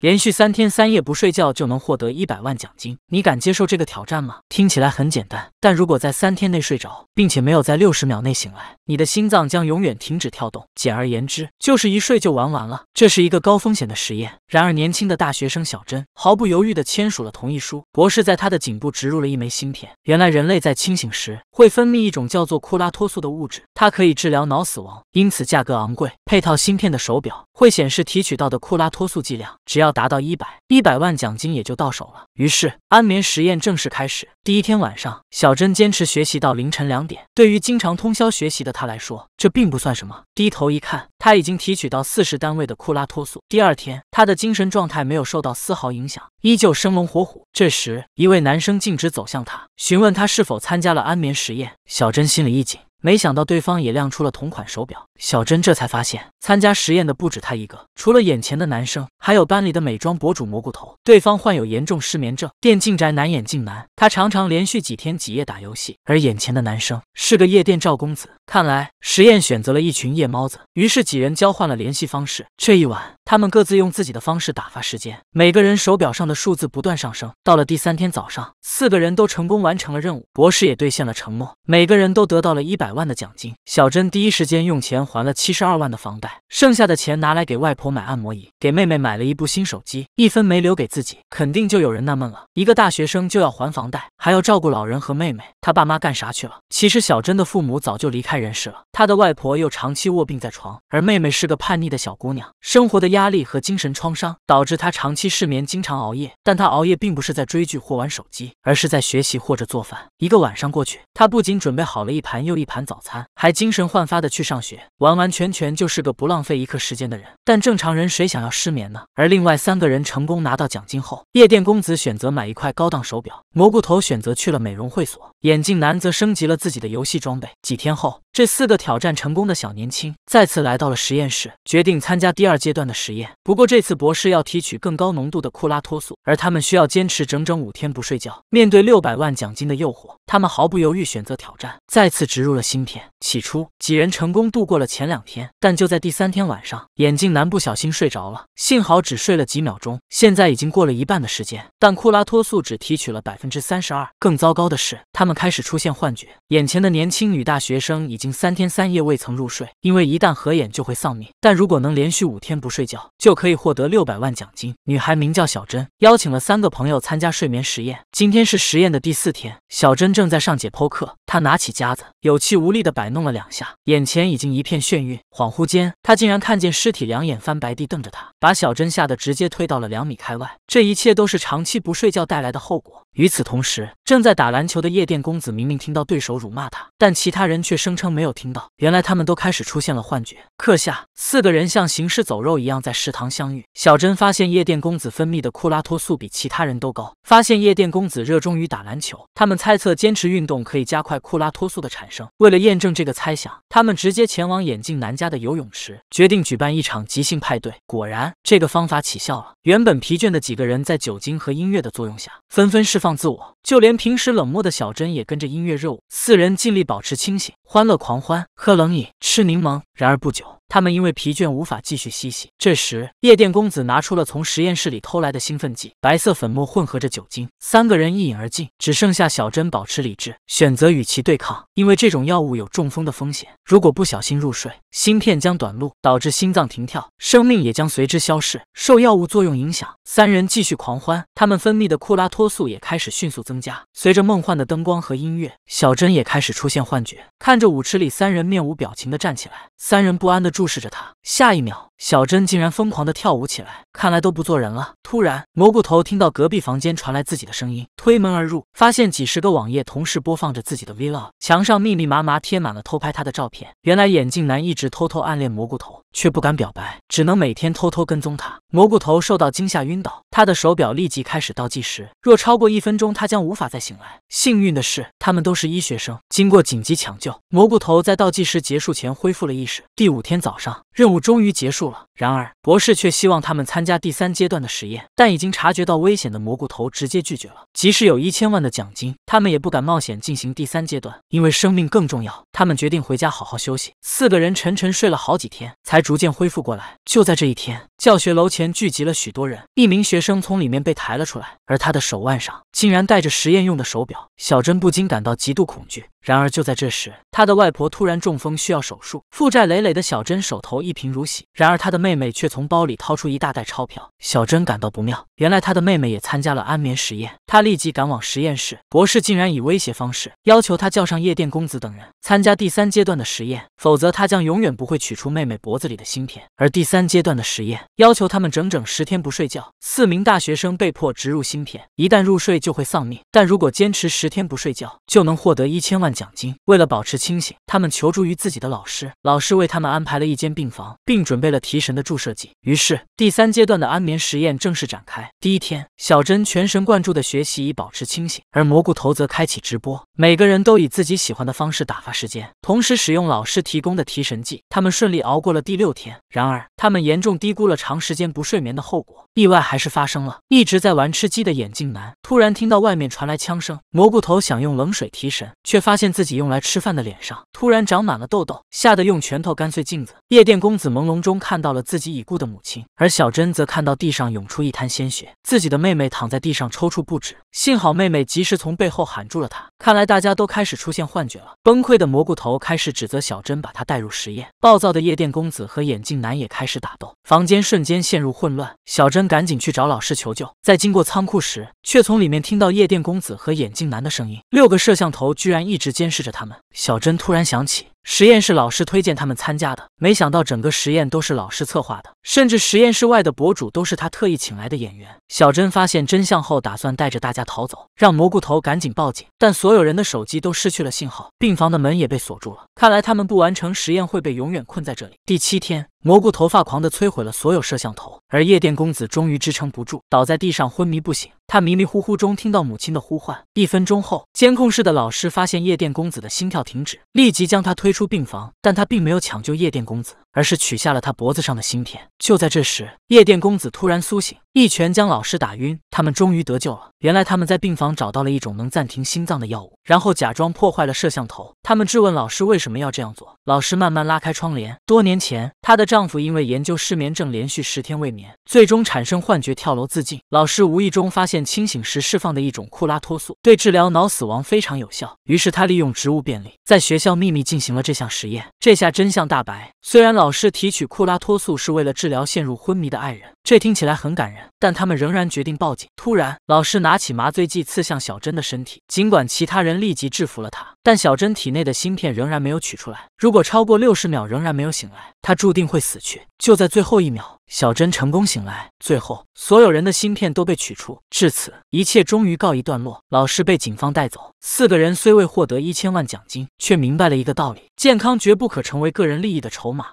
连续三天三夜不睡觉就能获得一百万奖金，你敢接受这个挑战吗？听起来很简单，但如果在三天内睡着，并且没有在六十秒内醒来，你的心脏将永远停止跳动。简而言之，就是一睡就玩完了。这是一个高风险的实验。然而，年轻的大学生小珍毫不犹豫地签署了同意书。博士在他的颈部植入了一枚芯片。原来，人类在清醒时会分泌一种叫做库拉托素的物质，它可以治疗脑死亡，因此价格昂贵。配套芯片的手表会显示提取到的库拉托素剂量，只要 要达到一百一百万奖金也就到手了。于是，安眠实验正式开始。第一天晚上，小珍坚持学习到凌晨两点。对于经常通宵学习的她来说，这并不算什么。低头一看，她已经提取到四十单位的库拉托素。第二天，她的精神状态没有受到丝毫影响，依旧生龙活虎。这时，一位男生径直走向她，询问她是否参加了安眠实验。小珍心里一紧。 没想到对方也亮出了同款手表，小珍这才发现参加实验的不止她一个，除了眼前的男生，还有班里的美妆博主蘑菇头，对方患有严重失眠症，电竞宅男眼镜男，他常常连续几天几夜打游戏，而眼前的男生是个夜店赵公子，看来实验选择了一群夜猫子，于是几人交换了联系方式，这一晚。 他们各自用自己的方式打发时间，每个人手表上的数字不断上升。到了第三天早上，四个人都成功完成了任务，博士也兑现了承诺，每个人都得到了一百万的奖金。小珍第一时间用钱还了七十二万的房贷，剩下的钱拿来给外婆买按摩椅，给妹妹买了一部新手机，一分没留给自己。肯定就有人纳闷了，一个大学生就要还房贷，还要照顾老人和妹妹，他爸妈干啥去了？其实小珍的父母早就离开人世了，她的外婆又长期卧病在床，而妹妹是个叛逆的小姑娘，生活的压力 压力和精神创伤导致他长期失眠，经常熬夜。但他熬夜并不是在追剧或玩手机，而是在学习或者做饭。一个晚上过去，他不仅准备好了一盘又一盘早餐，还精神焕发的去上学，完完全全就是个不浪费一刻时间的人。但正常人谁想要失眠呢？而另外三个人成功拿到奖金后，夜店公子选择买一块高档手表，蘑菇头选择去了美容会所，眼镜男则升级了自己的游戏装备。几天后，这四个挑战成功的小年轻再次来到了实验室，决定参加第二阶段的实验。不过这次博士要提取更高浓度的库拉托素，而他们需要坚持整整五天不睡觉。面对六百万奖金的诱惑，他们毫不犹豫选择挑战，再次植入了芯片。起初几人成功度过了前两天，但就在第三天晚上，眼镜男不小心睡着了，幸好只睡了几秒钟。现在已经过了一半的时间，但库拉托素只提取了 百分之三十二。更糟糕的是，他们开始出现幻觉，眼前的年轻女大学生已经三天三夜未曾入睡，因为一旦合眼就会丧命。但如果能连续五天不睡觉，就可以获得六百万奖金。女孩名叫小珍，邀请了三个朋友参加睡眠实验。今天是实验的第四天，小珍正在上解剖课，她拿起夹子，有气无力地摆弄了两下，眼前已经一片眩晕。恍惚间，她竟然看见尸体两眼翻白地瞪着她，把小珍吓得直接推到了两米开外。这一切都是长期不睡觉带来的后果。与此同时，正在打篮球的夜店公子明明听到对手辱骂他，但其他人却声称没有听到。原来他们都开始出现了幻觉。课下，四个人像行尸走肉一样在食堂相遇。小珍发现夜店公子分泌的库拉托素比其他人都高，发现夜店公子热衷于打篮球，他们猜测坚持运动可以加快库拉托素的产生。为了验证这个猜想，他们直接前往眼镜男家的游泳池，决定举办一场即兴派对。果然，这个方法起效了。原本疲倦的几个人在酒精和音乐的作用下，纷纷释放自我，就连平时冷漠的小珍也跟着音乐热舞。四人尽力保持清醒，欢乐狂欢，喝冷饮，吃柠檬。然而不久，他们因为疲倦无法继续嬉戏。这时，夜店公子拿出了从实验室里偷来的兴奋剂，白色粉末混合着酒精，三个人一饮而尽，只剩下小珍保持理智，选择与其对抗，因为这种药物有中风的风险，如果不小心入睡，芯片将短路，导致心脏停跳，生命也将随之消逝。受药物作用影响，三人继续狂欢，他们分泌的库拉托素也开始迅速增加。随着梦幻的灯光和音乐，小珍也开始出现幻觉，看着舞池里三人面无表情地站起来，三人不安地注视着他。下一秒，小珍竟然疯狂地跳舞起来，看来都不做人了。突然，蘑菇头听到隔壁房间传来自己的声音，推门而入，发现几十个网页同时播放着自己的 vlog， 墙上密密麻麻贴满了偷拍他的照片。原来眼镜男一直偷偷暗恋蘑菇头，却不敢表白，只能每天偷偷跟踪他。蘑菇头受到惊吓晕倒，他的手表立即开始倒计时，若超过一分钟，他将无法再醒来。幸运的是，他们都是医学生，经过紧急抢救，蘑菇头在倒计时结束前恢复了意识。第五天早上，任务终于结束了。然而，博士却希望他们参加第三阶段的实验，但已经察觉到危险的蘑菇头直接拒绝了。即使有一千万的奖金，他们也不敢冒险进行第三阶段，因为生命更重要。他们决定回家好好休息。四个人沉沉睡了好几天，才逐渐恢复过来。就在这一天，教学楼前聚集了许多人，一名学生从里面被抬了出来，而他的手腕上竟然戴着实验用的手表。小珍不禁感到极度恐惧。然而就在这时，他的外婆突然中风需要手术，负债累累的小珍手头一贫如洗。然而他的妹妹却从包里掏出一大袋钞票，小珍感到不妙，原来他的妹妹也参加了安眠实验。他立即赶往实验室，博士竟然以威胁方式要求他叫上夜店公子等人参加第三阶段的实验，否则他将永远不会取出妹妹脖子里的芯片。而第三阶段的实验要求他们整整十天不睡觉，四名大学生被迫植入芯片，一旦入睡就会丧命，但如果坚持十天不睡觉，就能获得一千万奖金。为了保持清醒，他们求助于自己的老师，老师为他们安排了一间病房，并准备了提神的注射剂。于是第三阶段的安眠实验正式展开。第一天，小珍全神贯注的学习以保持清醒，而蘑菇头则开启直播，每个人都以自己喜欢的方式打发时间，同时使用老师提供的提神剂。他们顺利熬过了第六天，然而他们严重低估了长时间不睡眠的后果。意外还是发生了，一直在玩吃鸡的眼镜男突然听到外面传来枪声，蘑菇头想用冷水提神，却发现自己用来吃饭的脸上突然长满了痘痘，吓得用拳头干碎镜子。夜店公子朦胧中看到了自己已故的母亲，而小珍则看到地上涌出一滩鲜血，自己的妹妹躺在地上抽搐不止，幸好妹妹及时从背后喊住了她。看来大家都开始出现幻觉了。崩溃的蘑菇头开始指责小珍把她带入实验，暴躁的夜店公子和眼镜男也开始打斗，房间瞬间陷入混乱。小珍赶紧去找老师求救，在经过仓库时，却从里面听到夜店公子和眼镜男的声音。六个摄像头居然一直监视着他们。小珍突然想起实验室老师推荐他们参加的，没想到整个实验都是老师策划的，甚至实验室外的博主都是他特意请来的演员。小珍发现真相后，打算带着大家逃走，让蘑菇头赶紧报警，但所有人的手机都失去了信号，病房的门也被锁住了，看来他们不完成实验会被永远困在这里。第七天，蘑菇头发狂地摧毁了所有摄像头，而夜店公子终于支撑不住，倒在地上昏迷不醒。他迷迷糊糊中听到母亲的呼唤。一分钟后，监控室的老师发现夜店公子的心跳停止，立即将他推出病房。但他并没有抢救夜店公子，而是取下了他脖子上的芯片。就在这时，夜店公子突然苏醒，一拳将老师打晕。他们终于得救了。原来他们在病房找到了一种能暂停心脏的药物，然后假装破坏了摄像头。他们质问老师为什么要这样做。老师慢慢拉开窗帘。多年前，他的丈夫因为研究失眠症，连续十天未眠，最终产生幻觉，跳楼自尽。老师无意中发现。清醒时释放的一种库拉托素对治疗脑死亡非常有效，于是他利用职务便利，在学校秘密进行了这项实验。这下真相大白，虽然老师提取库拉托素是为了治疗陷入昏迷的爱人，这听起来很感人，但他们仍然决定报警。突然，老师拿起麻醉剂刺向小珍的身体，尽管其他人立即制服了他，但小珍体内的芯片仍然没有取出来。如果超过六十秒仍然没有醒来，他注定会死去。就在最后一秒，小珍成功醒来，最后所有人的芯片都被取出。至此，一切终于告一段落。老师被警方带走，四个人虽未获得一千万奖金，却明白了一个道理：健康绝不可成为个人利益的筹码。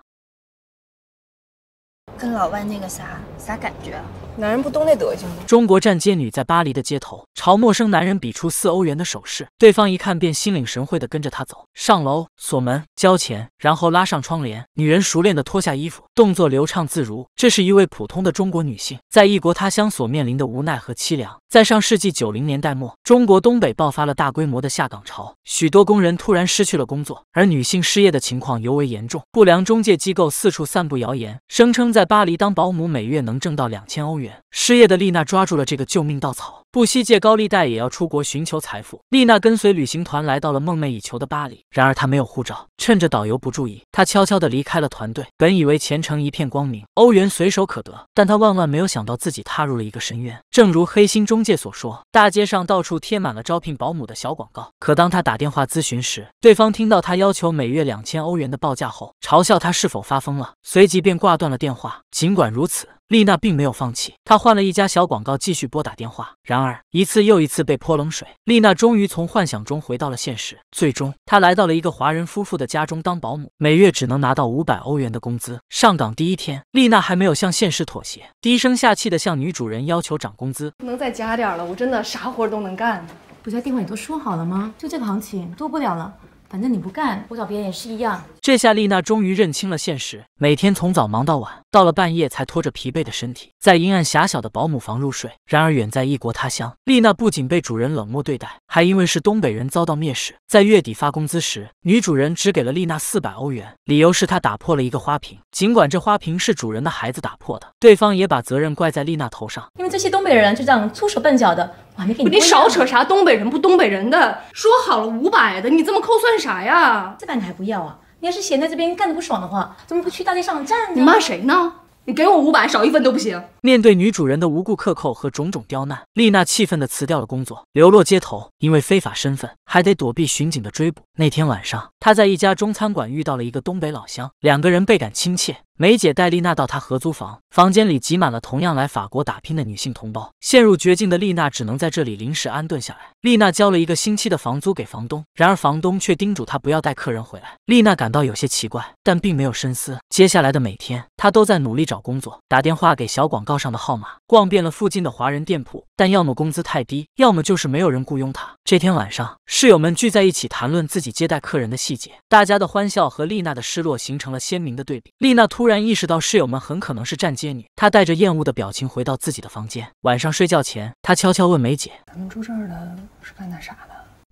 跟老外那个啥啥感觉啊？男人不都那德行吗？中国站街女在巴黎的街头朝陌生男人比出四欧元的手势，对方一看便心领神会地跟着他走，上楼锁门交钱，然后拉上窗帘。女人熟练地脱下衣服，动作流畅自如。这是一位普通的中国女性在异国他乡所面临的无奈和凄凉。在上世纪九十年代末，中国东北爆发了大规模的下岗潮，许多工人突然失去了工作，而女性失业的情况尤为严重。不良中介机构四处散布谣言，声称在巴黎当保姆每月能挣到两千欧元。失业的丽娜抓住了这个救命稻草，不惜借高利贷也要出国寻求财富。丽娜跟随旅行团来到了梦寐以求的巴黎，然而她没有护照，趁着导游不注意，她悄悄地离开了团队。本以为前程一片光明，欧元随手可得，但她万万没有想到自己踏入了一个深渊。正如黑心中介所说，大街上到处贴满了招聘保姆的小广告。可当她打电话咨询时，对方听到她要求每月两千欧元的报价后，嘲笑她是否发疯了，随即便挂断了电话。尽管如此，丽娜并没有放弃，她换了一家小广告继续拨打电话，然而一次又一次被泼冷水。丽娜终于从幻想中回到了现实，最终她来到了一个华人夫妇的家中当保姆，每月只能拿到五百欧元的工资。上岗第一天，丽娜还没有向现实妥协，低声下气地向女主人要求涨工资。能再加点了，我真的啥活都能干。不是电话也都说好了吗？就这个行情，多不了了。反正你不干，我找别人也是一样。这下丽娜终于认清了现实，每天从早忙到晚，到了半夜才拖着疲惫的身体，在阴暗狭小的保姆房入睡。然而远在异国他乡，丽娜不仅被主人冷漠对待，还因为是东北人遭到蔑视。在月底发工资时，女主人只给了丽娜四百欧元，理由是她打破了一个花瓶，尽管这花瓶是主人的孩子打破的。对方也把责任怪在丽娜头上，因为这些东北人就这样粗手笨脚的。我还没给你，你少扯啥东北人不东北人的，说好了五百的，你这么抠算啥呀？这把你还不要啊？你要是闲在这边干得不爽的话，怎么不去大街上站呢？你骂谁呢？你给我五百，少一分都不行。面对女主人的无故克扣和种种刁难，丽娜气愤地辞掉了工作，流落街头。因为非法身份，还得躲避巡警的追捕。那天晚上，她在一家中餐馆遇到了一个东北老乡，两个人倍感亲切。梅姐带丽娜到她合租房，房间里挤满了同样来法国打拼的女性同胞。陷入绝境的丽娜只能在这里临时安顿下来。丽娜交了一个星期的房租给房东，然而房东却叮嘱她不要带客人回来。丽娜感到有些奇怪，但并没有深思。接下来的每天，她都在努力找工作，打电话给小广告上的号码，逛遍了附近的华人店铺，但要么工资太低，要么就是没有人雇佣她。这天晚上，室友们聚在一起谈论自己接待客人的细节，大家的欢笑和丽娜的失落形成了鲜明的对比。丽娜突突然意识到室友们很可能是站街女，她带着厌恶的表情回到自己的房间。晚上睡觉前，她悄悄问梅姐：“咱们住这儿的是干点啥的？”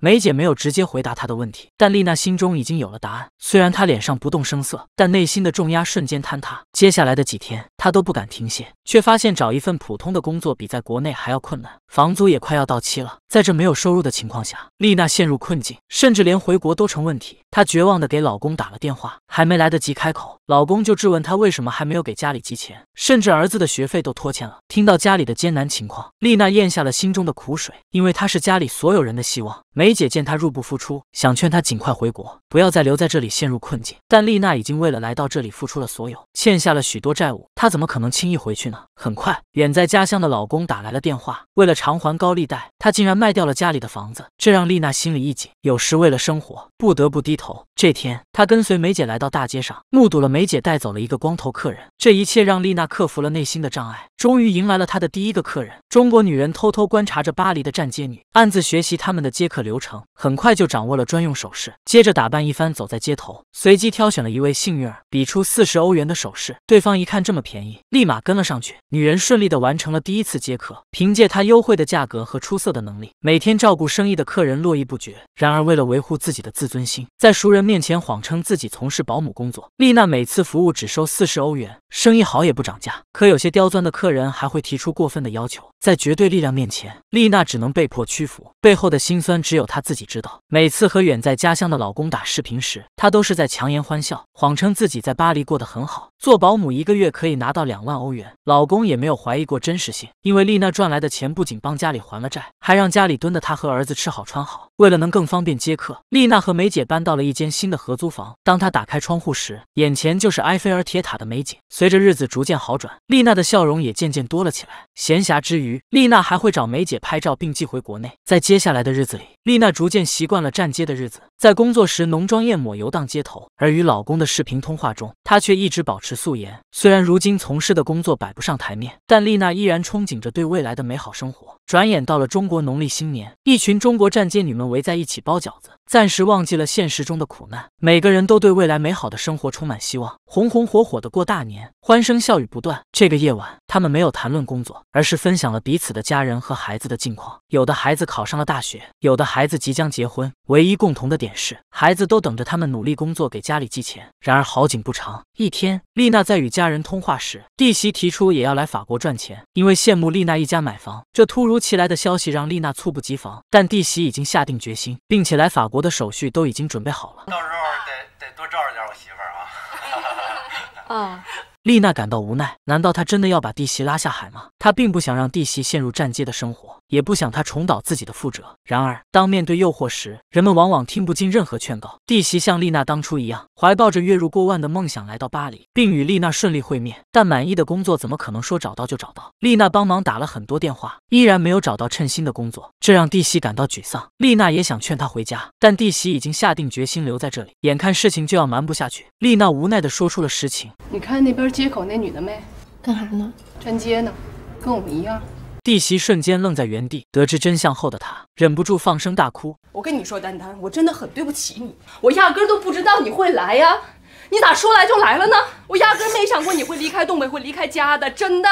梅姐没有直接回答她的问题，但丽娜心中已经有了答案。虽然她脸上不动声色，但内心的重压瞬间坍塌。接下来的几天，她都不敢停歇，却发现找一份普通的工作比在国内还要困难，房租也快要到期了。在这没有收入的情况下，丽娜陷入困境，甚至连回国都成问题。她绝望地给老公打了电话，还没来得及开口，老公就质问她为什么还没有给家里寄钱，甚至儿子的学费都拖欠了。听到家里的艰难情况，丽娜咽下了心中的苦水，因为她是家里所有人的希望。梅梅姐见他入不敷出，想劝他尽快回国，不要再留在这里陷入困境。但丽娜已经为了来到这里付出了所有，欠下了许多债务，她怎么可能轻易回去呢？很快，远在家乡的老公打来了电话，为了偿还高利贷，他竟然卖掉了家里的房子，这让丽娜心里一紧。有时为了生活，不得不低头。这天，她跟随梅姐来到大街上，目睹了梅姐带走了一个光头客人。这一切让丽娜克服了内心的障碍，终于迎来了她的第一个客人。中国女人偷偷观察着巴黎的站街女，暗自学习她们的接客 流程，很快就掌握了专用首饰，接着打扮一番走在街头，随机挑选了一位幸运儿，比出四十欧元的首饰。对方一看这么便宜，立马跟了上去。女人顺利的完成了第一次接客，凭借她优惠的价格和出色的能力，每天照顾生意的客人络绎不绝。然而为了维护自己的自尊心，在熟人面前谎称自己从事保姆工作，丽娜每次服务只收四十欧元，生意好也不涨价。可有些刁钻的客人还会提出过分的要求，在绝对力量面前，丽娜只能被迫屈服，背后的辛酸 只有她自己知道。每次和远在家乡的老公打视频时，她都是在强颜欢笑，谎称自己在巴黎过得很好，做保姆一个月可以拿到两万欧元。老公也没有怀疑过真实性，因为丽娜赚来的钱不仅帮家里还了债，还让家里蹲的她和儿子吃好穿好。为了能更方便接客，丽娜和梅姐搬到了一间新的合租房。当她打开窗户时，眼前就是埃菲尔铁塔的美景。随着日子逐渐好转，丽娜的笑容也渐渐多了起来。闲暇之余，丽娜还会找梅姐拍照并寄回国内。在接下来的日子里， 丽娜逐渐习惯了站街的日子，在工作时浓妆艳抹游荡街头，而与老公的视频通话中，她却一直保持素颜。虽然如今从事的工作摆不上台面，但丽娜依然憧憬着对未来的美好生活。转眼到了中国农历新年，一群中国站街女们围在一起包饺子， 暂时忘记了现实中的苦难，每个人都对未来美好的生活充满希望，红红火火的过大年，欢声笑语不断。这个夜晚，他们没有谈论工作，而是分享了彼此的家人和孩子的近况。有的孩子考上了大学，有的孩子即将结婚，唯一共同的点是，孩子都等着他们努力工作给家里寄钱。然而好景不长，一天，丽娜在与家人通话时，弟媳提出也要来法国赚钱，因为羡慕丽娜一家买房。这突如其来的消息让丽娜猝不及防，但弟媳已经下定决心，并且来法国 我的手续都已经准备好了，到时候得得多照顾点我媳妇儿啊。啊。丽娜感到无奈，难道她真的要把弟媳拉下海吗？她并不想让弟媳陷入站街的生活，也不想她重蹈自己的覆辙。然而，当面对诱惑时，人们往往听不进任何劝告。弟媳像丽娜当初一样，怀抱着月入过万的梦想来到巴黎，并与丽娜顺利会面。但满意的工作怎么可能说找到就找到？丽娜帮忙打了很多电话，依然没有找到称心的工作，这让弟媳感到沮丧。丽娜也想劝她回家，但弟媳已经下定决心留在这里。眼看事情就要瞒不下去，丽娜无奈地说出了实情：“你看那边 街口那女的没？干啥呢？站街呢，跟我们一样。”弟媳瞬间愣在原地，得知真相后的她忍不住放声大哭。我跟你说，丹丹，我真的很对不起你，我压根儿都不知道你会来呀，你咋说来就来了呢？我压根儿没想过你会离开东北，会离开家的，真的。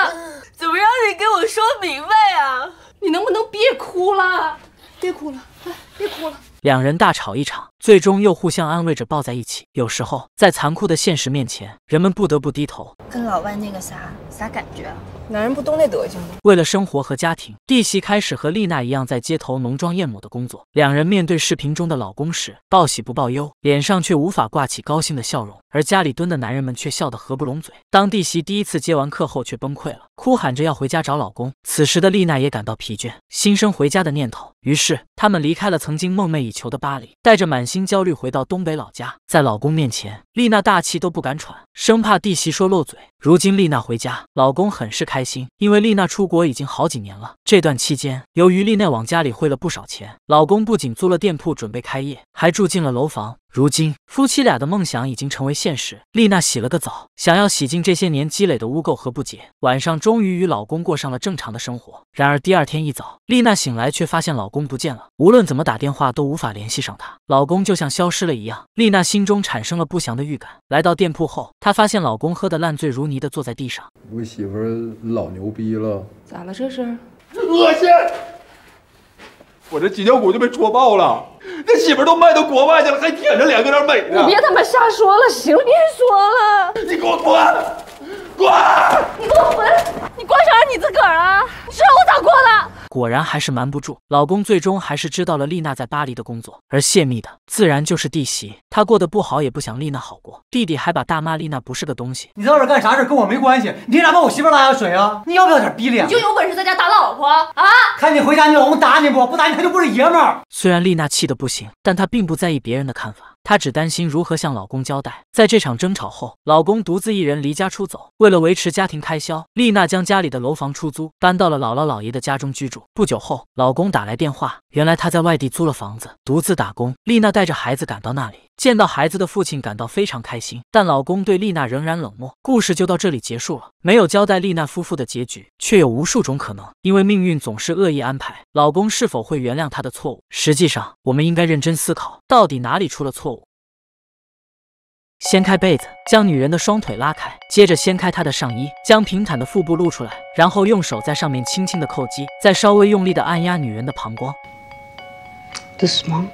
怎么让你给我说明白啊？你能不能别哭了？别哭了，来，别哭了。 两人大吵一场，最终又互相安慰着抱在一起。有时候，在残酷的现实面前，人们不得不低头。跟老外那个啥啥感觉啊？男人不都那德行吗？为了生活和家庭，弟媳开始和丽娜一样在街头浓妆艳抹的工作。两人面对视频中的老公时，报喜不报忧，脸上却无法挂起高兴的笑容。而家里蹲的男人们却笑得合不拢嘴。当弟媳第一次接完客后，却崩溃了，哭喊着要回家找老公。此时的丽娜也感到疲倦，心生回家的念头。于是，他们离开了曾经梦寐以 以求的巴黎，带着满心焦虑回到东北老家，在老公面前，丽娜大气都不敢喘，生怕弟媳说漏嘴。如今丽娜回家，老公很是开心，因为丽娜出国已经好几年了。这段期间，由于丽娜往家里汇了不少钱，老公不仅租了店铺准备开业，还住进了楼房。 如今，夫妻俩的梦想已经成为现实。丽娜洗了个澡，想要洗净这些年积累的污垢和不解。晚上终于与老公过上了正常的生活。然而第二天一早，丽娜醒来却发现老公不见了，无论怎么打电话都无法联系上他，老公就像消失了一样。丽娜心中产生了不祥的预感。来到店铺后，她发现老公喝得烂醉如泥地坐在地上。我媳妇老牛逼了，咋了这是？恶心！ 我这脊梁骨就被戳爆了，那媳妇都卖到国外去了，还舔着脸搁那美呢。你别他妈瞎说了，行，别说了。你给我滚，滚！你给我滚！你滚啥？你自个儿啊？你知道我咋过的？果然还是瞒不住，老公最终还是知道了丽娜在巴黎的工作，而泄密的自然就是弟媳。她过得不好也不想丽娜好过，弟弟还把大骂丽娜不是个东西。你在外面干啥事跟我没关系，你凭啥把我媳妇拉下水啊？你要不要点逼脸？你就有本事在家打老婆啊！看你回家你老公打你不？不打你他就不是爷们儿。虽然丽娜气得不行，但她并不在意别人的看法。 她只担心如何向老公交代。在这场争吵后，老公独自一人离家出走。为了维持家庭开销，丽娜将家里的楼房出租，搬到了姥姥姥爷的家中居住。不久后，老公打来电话，原来他在外地租了房子，独自打工。丽娜带着孩子赶到那里。 见到孩子的父亲感到非常开心，但老公对丽娜仍然冷漠。故事就到这里结束了，没有交代丽娜夫妇的结局，却有无数种可能，因为命运总是恶意安排。老公是否会原谅她的错误？实际上，我们应该认真思考，到底哪里出了错误。 掀开被子，将女人的双腿拉开，接着掀开她的上衣，将平坦的腹部露出来，然后用手在上面轻轻的叩击，再稍微用力的按压女人的膀胱。This mom.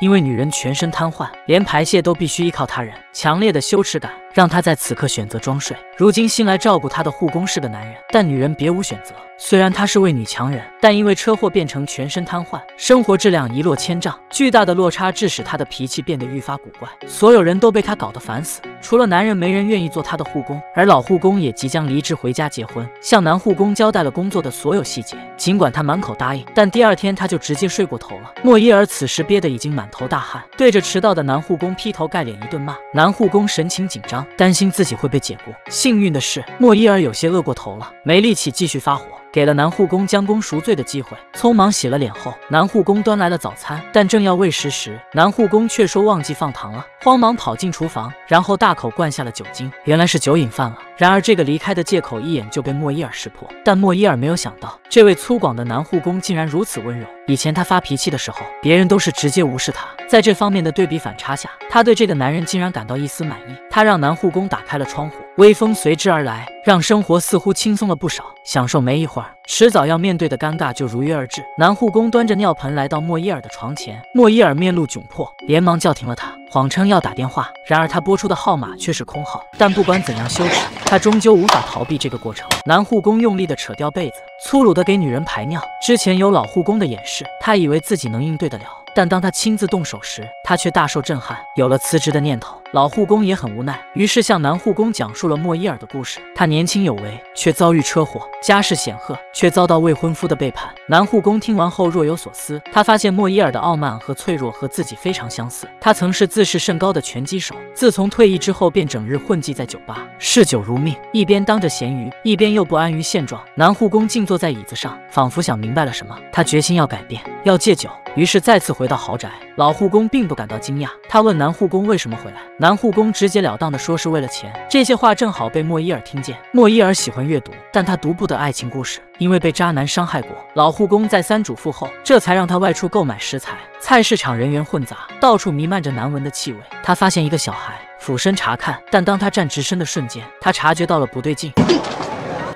因为女人全身瘫痪，连排泄都必须依靠他人，强烈的羞耻感让她在此刻选择装睡。如今新来照顾她的护工是个男人，但女人别无选择。虽然她是位女强人，但因为车祸变成全身瘫痪，生活质量一落千丈。巨大的落差致使她的脾气变得愈发古怪，所有人都被她搞得烦死，除了男人，没人愿意做她的护工。而老护工也即将离职回家结婚，向男护工交代了工作的所有细节。尽管他满口答应，但第二天他就直接睡过头了。莫伊尔此时憋得已经。 满头大汗，对着迟到的男护工劈头盖脸一顿骂。男护工神情紧张，担心自己会被解雇。幸运的是，莫伊尔有些饿过头了，没力气继续发火，给了男护工将功赎罪的机会。匆忙洗了脸后，男护工端来了早餐，但正要喂食时，男护工却说忘记放糖了，慌忙跑进厨房，然后大口灌下了酒精。原来是酒瘾犯了。 然而，这个离开的借口一眼就被莫伊尔识破。但莫伊尔没有想到，这位粗犷的男护工竟然如此温柔。以前他发脾气的时候，别人都是直接无视他。在这方面的对比反差下，他对这个男人竟然感到一丝满意。他让男护工打开了窗户，微风随之而来，让生活似乎轻松了不少。享受没一会儿，迟早要面对的尴尬就如约而至。男护工端着尿盆来到莫伊尔的床前，莫伊尔面露窘迫，连忙叫停了他。 谎称要打电话，然而他拨出的号码却是空号。但不管怎样羞耻，他终究无法逃避这个过程。男护工用力地扯掉被子，粗鲁地给女人排尿。之前有老护工的掩饰，他以为自己能应对得了。 但当他亲自动手时，他却大受震撼，有了辞职的念头。老护工也很无奈，于是向男护工讲述了莫伊尔的故事。他年轻有为，却遭遇车祸；家世显赫，却遭到未婚夫的背叛。男护工听完后若有所思，他发现莫伊尔的傲慢和脆弱和自己非常相似。他曾是自视甚高的拳击手，自从退役之后便整日混迹在酒吧，嗜酒如命，一边当着咸鱼，一边又不安于现状。男护工静坐在椅子上，仿佛想明白了什么。他决心要改变，要戒酒。 于是再次回到豪宅，老护工并不感到惊讶。他问男护工为什么回来，男护工直截了当的说是为了钱。这些话正好被莫伊尔听见。莫伊尔喜欢阅读，但他读不得爱情故事，因为被渣男伤害过。老护工再三嘱咐后，这才让他外出购买食材。菜市场人员混杂，到处弥漫着难闻的气味。他发现一个小孩，俯身查看，但当他站直身的瞬间，他察觉到了不对劲。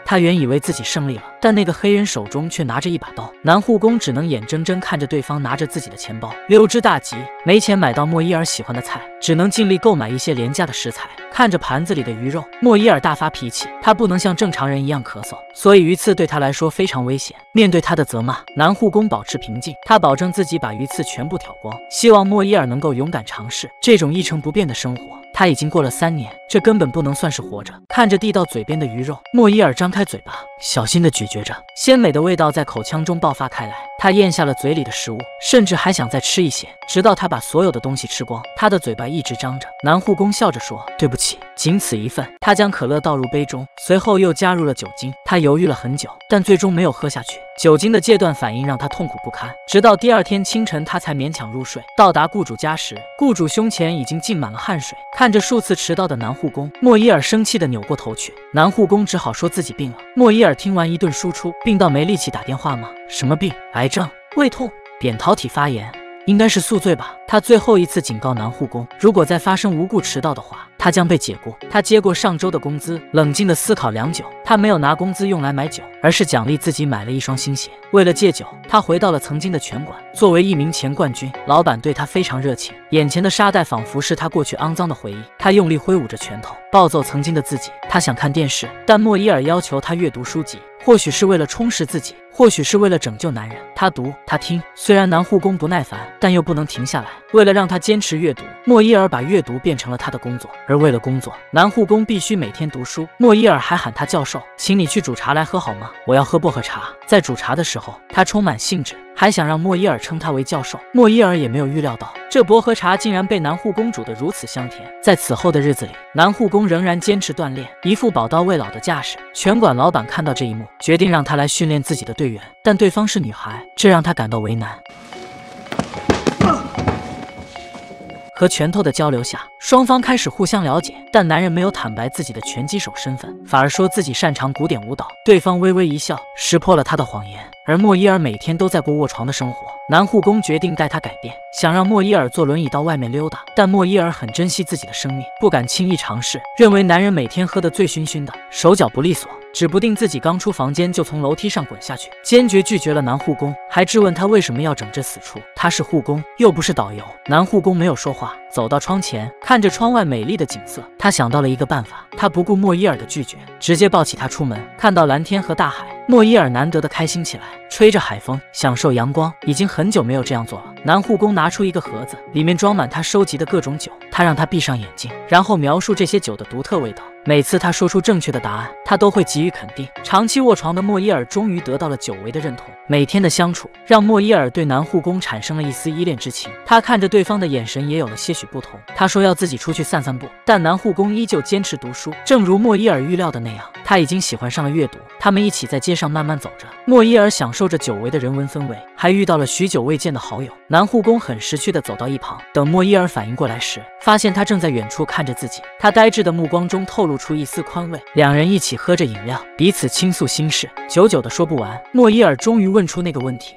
他原以为自己胜利了，但那个黑人手中却拿着一把刀。男护工只能眼睁睁看着对方拿着自己的钱包，溜之大吉。没钱买到莫伊尔喜欢的菜，只能尽力购买一些廉价的食材。看着盘子里的鱼肉，莫伊尔大发脾气。他不能像正常人一样咳嗽，所以鱼刺对他来说非常危险。面对他的责骂，男护工保持平静。他保证自己把鱼刺全部挑光，希望莫伊尔能够勇敢尝试这种一成不变的生活。 他已经过了三年，这根本不能算是活着。看着递到嘴边的鱼肉，莫伊尔张开嘴巴，小心地咀嚼着，鲜美的味道在口腔中爆发开来。他咽下了嘴里的食物，甚至还想再吃一些，直到他把所有的东西吃光。他的嘴巴一直张着。男护工笑着说：“对不起，仅此一份。”他将可乐倒入杯中，随后又加入了酒精。他犹豫了很久，但最终没有喝下去。 酒精的戒断反应让他痛苦不堪，直到第二天清晨，他才勉强入睡。到达雇主家时，雇主胸前已经浸满了汗水。看着数次迟到的男护工，莫伊尔生气地扭过头去。男护工只好说自己病了。莫伊尔听完一顿输出，病到没力气打电话吗？什么病？癌症、胃痛、扁桃体发炎，应该是宿醉吧。他最后一次警告男护工，如果再发生无故迟到的话。 他将被解雇。他接过上周的工资，冷静地思考良久。他没有拿工资用来买酒，而是奖励自己买了一双新鞋。为了戒酒，他回到了曾经的拳馆。作为一名前冠军，老板对他非常热情。眼前的沙袋仿佛是他过去肮脏的回忆。他用力挥舞着拳头，暴揍曾经的自己。他想看电视，但莫伊尔要求他阅读书籍。或许是为了充实自己，或许是为了拯救男人。他读，他听。虽然男护工不耐烦，但又不能停下来。为了让他坚持阅读，诺伊尔把阅读变成了他的工作。而为了工作，男护工必须每天读书。诺伊尔还喊他教授，请你去煮茶来喝好吗？我要喝薄荷茶。在煮茶的时候，他充满兴致，还想让诺伊尔称他为教授。诺伊尔也没有预料到，这薄荷茶竟然被男护工煮得如此香甜。在此后的日子里，男护工仍然坚持锻炼，一副宝刀未老的架势。拳馆老板看到这一幕，决定让他来训练自己的队员，但对方是女孩，这让他感到为难。和拳头的交流下，双方开始互相了解，但男人没有坦白自己的拳击手身份，反而说自己擅长古典舞蹈。对方微微一笑，识破了他的谎言。而莫伊尔每天都在过卧床的生活，男护工决定带他改变，想让莫伊尔坐轮椅到外面溜达。但莫伊尔很珍惜自己的生命，不敢轻易尝试，认为男人每天喝得醉醺醺的，手脚不利索，指不定自己刚出房间就从楼梯上滚下去，坚决拒绝了男护工，还质问他为什么要整这死处。他是护工，又不是导游。男护工没有说话，走到窗前，看着窗外美丽的景色，他想到了一个办法。他不顾莫伊尔的拒绝，直接抱起他出门。看到蓝天和大海，诺伊尔难得的开心起来，吹着海风，享受阳光，已经很久没有这样做了。男护工拿出一个盒子，里面装满他收集的各种酒。他让他闭上眼睛，然后描述这些酒的独特味道。每次他说出正确的答案，他都会给予肯定。长期卧床的莫伊尔终于得到了久违的认同。每天的相处让莫伊尔对男护工产生了一丝依恋之情。他看着对方的眼神也有了些许不同。他说要自己出去散散步，但男护工依旧坚持读书。正如莫伊尔预料的那样，他已经喜欢上了阅读。他们一起在街上慢慢走着，莫伊尔享受着久违的人文氛围，还遇到了许久未见的好友。男护工很识趣地走到一旁，等莫伊尔反应过来时，发现他正在远处看着自己。他呆滞的目光中透露出一丝宽慰。两人一起喝着饮料，彼此倾诉心事，久久的说不完。莫伊尔终于问出那个问题。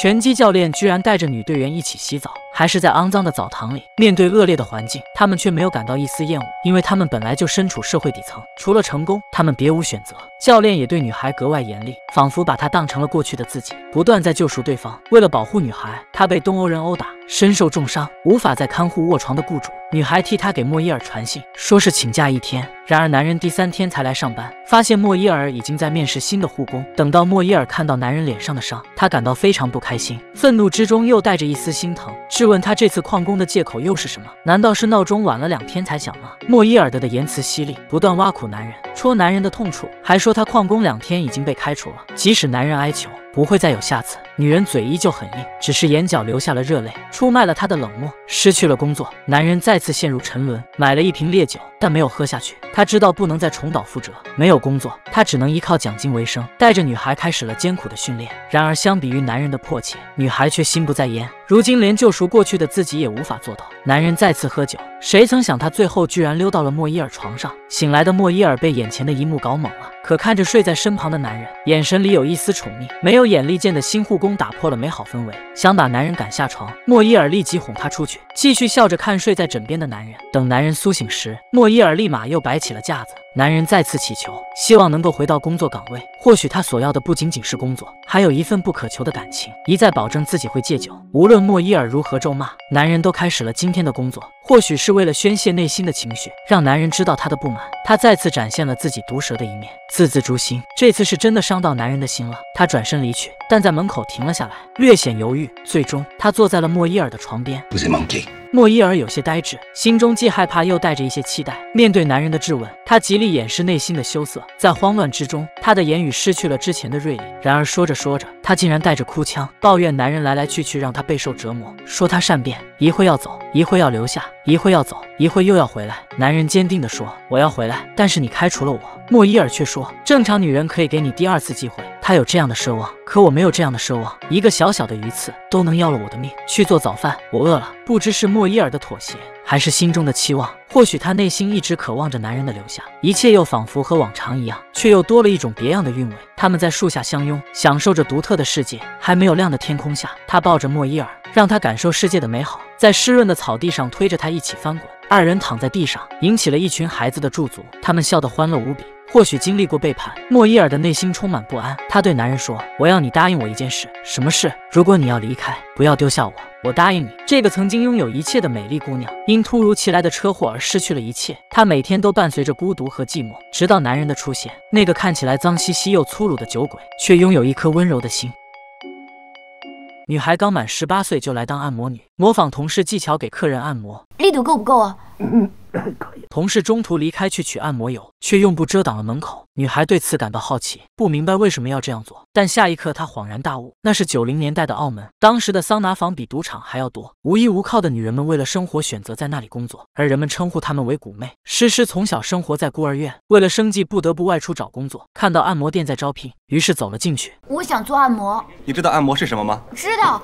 拳击教练居然带着女队员一起洗澡，还是在肮脏的澡堂里。面对恶劣的环境，他们却没有感到一丝厌恶，因为他们本来就身处社会底层，除了成功，他们别无选择。教练也对女孩格外严厉，仿佛把她当成了过去的自己，不断在救赎对方。为了保护女孩，她被东欧人殴打，身受重伤，无法再看护卧床的雇主。女孩替他给莫伊尔传信，说是请假一天。然而男人第三天才来上班，发现莫伊尔已经在面试新的护工。等到莫伊尔看到男人脸上的伤，他感到非常不开心，愤怒之中又带着一丝心疼，质问他这次旷工的借口又是什么？难道是闹钟晚了两天才响吗？莫伊尔的的言辞犀利，不断挖苦男人，戳男人的痛处，还说他旷工两天已经被开除了，即使男人哀求不会再有下次，女人嘴依旧很硬，只是眼角流下了热泪，出卖了她的冷漠，失去了工作。男人再次陷入沉沦，买了一瓶烈酒，但没有喝下去。他知道不能再重蹈覆辙，没有工作，他只能依靠奖金为生，带着女孩开始了艰苦的训练。然而相比于男人的迫切，女孩却心不在焉，如今连救赎过去的自己也无法做到。男人再次喝酒，谁曾想他最后居然溜到了莫伊尔床上。醒来的莫伊尔被眼前的一幕搞懵了，可看着睡在身旁的男人，眼神里有一丝宠溺。没有眼力见的新护工打破了美好氛围，想把男人赶下床。莫伊尔立即哄他出去，继续笑着看睡在枕边的男人。等男人苏醒时，莫伊尔立马又摆起了架子。男人再次祈求，希望能够回到工作岗位。或许他所要的不仅仅是工作，还有一份不可求的感情。一再保证自己会戒酒，无论莫伊尔如何咒骂，男人都开始了今天的工作。或许是为了宣泄内心的情绪，让男人知道他的不满，他再次展现了自己毒舌的一面，字字诛心。这次是真的伤到男人的心了。他转身离去，但在门口停了下来，略显犹豫。最终，他坐在了莫伊尔的床边。莫伊尔有些呆滞，心中既害怕又带着一些期待。面对男人的质问，他极力掩饰内心的羞涩。在慌乱之中，他的言语失去了之前的锐利。然而说着说着，他竟然带着哭腔，抱怨男人来来去去让他备受折磨，说他善变，一会要走，一会要留下，一会要走，一会又要回来。男人坚定地说：“我要回来，但是你开除了我。”莫伊尔却说：“正常女人可以给你第二次机会。”他有这样的奢望，可我没有这样的奢望。一个小小的鱼刺都能要了我的命。去做早饭，我饿了。不知是莫伊尔的妥协，还是心中的期望。或许他内心一直渴望着男人的留下，一切又仿佛和往常一样，却又多了一种别样的韵味。他们在树下相拥，享受着独特的世界。还没有亮的天空下，他抱着莫伊尔，让他感受世界的美好，在湿润的草地上推着他一起翻滚。二人躺在地上，引起了一群孩子的驻足，他们笑得欢乐无比。或许经历过背叛，莫伊尔的内心充满不安。她对男人说：“我要你答应我一件事。什么事？如果你要离开，不要丢下我。”我答应你。这个曾经拥有一切的美丽姑娘，因突如其来的车祸而失去了一切。她每天都伴随着孤独和寂寞，直到男人的出现。那个看起来脏兮兮又粗鲁的酒鬼，却拥有一颗温柔的心。 女孩刚满十八岁就来当按摩女，模仿同事技巧给客人按摩，力度够不够啊？嗯，可以。同事中途离开去取按摩油，却用布遮挡了门口。女孩对此感到好奇，不明白为什么要这样做。但下一刻她恍然大悟，那是九零年代的澳门，当时的桑拿房比赌场还要多，无依无靠的女人们为了生活选择在那里工作，而人们称呼她们为“古妹”。诗诗从小生活在孤儿院，为了生计不得不外出找工作。看到按摩店在招聘，于是走了进去。我想做按摩。你知道按摩是什么吗？知道。 知道，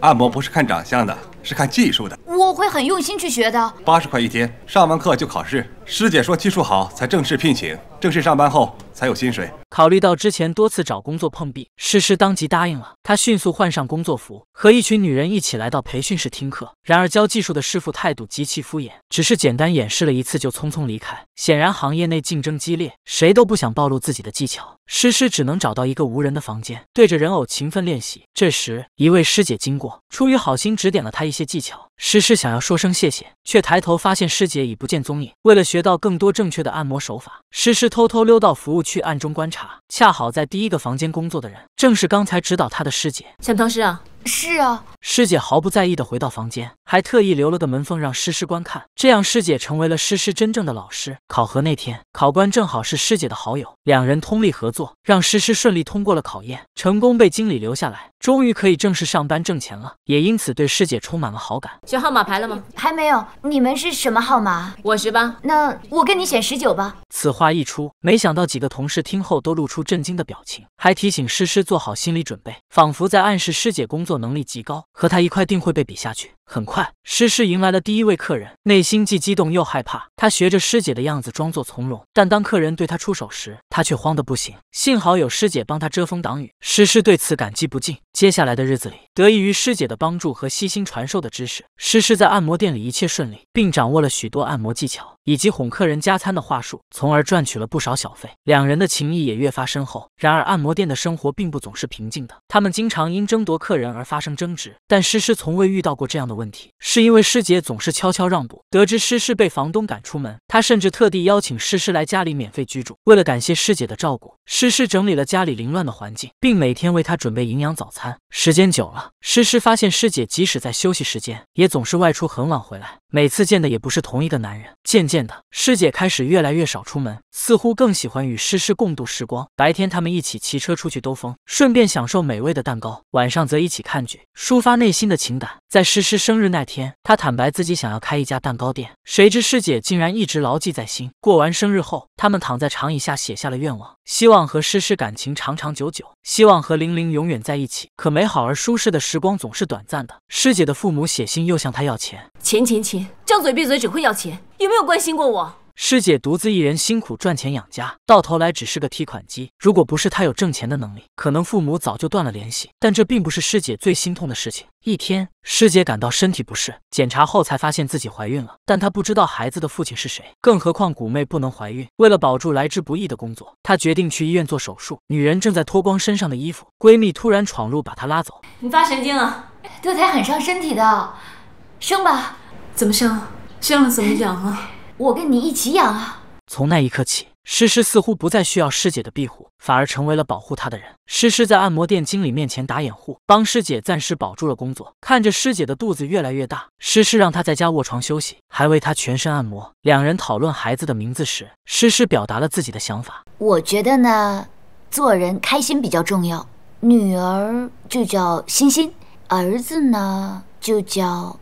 按摩不是看长相的，是看技术的。我会很用心去学的。八十块一天，上完课就考试。师姐说技术好才正式聘请，正式上班后才有薪水。考虑到之前多次找工作碰壁，诗诗当即答应了。她迅速换上工作服，和一群女人一起来到培训室听课。然而教技术的师傅态度极其敷衍，只是简单演示了一次就匆匆离开。显然行业内竞争激烈，谁都不想暴露自己的技巧。 诗诗只能找到一个无人的房间，对着人偶勤奋练习。这时，一位师姐经过，出于好心指点了她一些技巧。诗诗想要说声谢谢，却抬头发现师姐已不见踪影。为了学到更多正确的按摩手法，诗诗偷偷溜到服务区暗中观察。恰好在第一个房间工作的人，正是刚才指导她的师姐。前同事啊。 是啊，师姐毫不在意的回到房间，还特意留了个门缝让诗诗观看，这样师姐成为了诗诗真正的老师。考核那天，考官正好是师姐的好友，两人通力合作，让诗诗顺利通过了考验，成功被经理留下来，终于可以正式上班挣钱了，也因此对师姐充满了好感。选号码牌了吗？还没有，你们是什么号码？我十八，那我跟你选十九吧。此话一出，没想到几个同事听后都露出震惊的表情，还提醒诗诗做好心理准备，仿佛在暗示师姐工作 工作能力极高，和他一块定会被比下去。很快，诗诗迎来了第一位客人，内心既激动又害怕。她学着师姐的样子装作从容，但当客人对她出手时，她却慌得不行。幸好有师姐帮她遮风挡雨，诗诗对此感激不尽。接下来的日子里，得益于师姐的帮助和悉心传授的知识，诗诗在按摩店里一切顺利，并掌握了许多按摩技巧。 以及哄客人加餐的话术，从而赚取了不少小费。两人的情谊也越发深厚。然而，按摩店的生活并不总是平静的，他们经常因争夺客人而发生争执。但诗诗从未遇到过这样的问题，是因为师姐总是悄悄让步。得知诗诗被房东赶出门，她甚至特地邀请诗诗来家里免费居住。为了感谢师姐的照顾，诗诗整理了家里凌乱的环境，并每天为她准备营养早餐。时间久了，诗诗发现师姐即使在休息时间，也总是外出很晚回来。 每次见的也不是同一个男人。渐渐的，师姐开始越来越少出门，似乎更喜欢与诗诗共度时光。白天他们一起骑车出去兜风，顺便享受美味的蛋糕；晚上则一起看剧，抒发内心的情感。在诗诗生日那天，她坦白自己想要开一家蛋糕店，谁知师姐竟然一直牢记在心。过完生日后，他们躺在长椅下写下了愿望，希望和诗诗感情长长久久，希望和玲玲永远在一起。可美好而舒适的时光总是短暂的。师姐的父母写信又向她要钱，钱钱钱。 张嘴闭嘴只会要钱，有没有关心过我？师姐独自一人辛苦赚钱养家，到头来只是个提款机。如果不是她有挣钱的能力，可能父母早就断了联系。但这并不是师姐最心痛的事情。一天，师姐感到身体不适，检查后才发现自己怀孕了，但她不知道孩子的父亲是谁，更何况古妹不能怀孕。为了保住来之不易的工作，她决定去医院做手术。女人正在脱光身上的衣服，闺蜜突然闯入，把她拉走。你发神经啊！堕胎很伤身体的，生吧。 怎么生？生了怎么养啊？我跟你一起养啊！从那一刻起，诗诗似乎不再需要师姐的庇护，反而成为了保护她的人。诗诗在按摩店经理面前打掩护，帮师姐暂时保住了工作。看着师姐的肚子越来越大，诗诗让她在家卧床休息，还为她全身按摩。两人讨论孩子的名字时，诗诗表达了自己的想法。我觉得呢，做人开心比较重要。女儿就叫欣欣，儿子呢就叫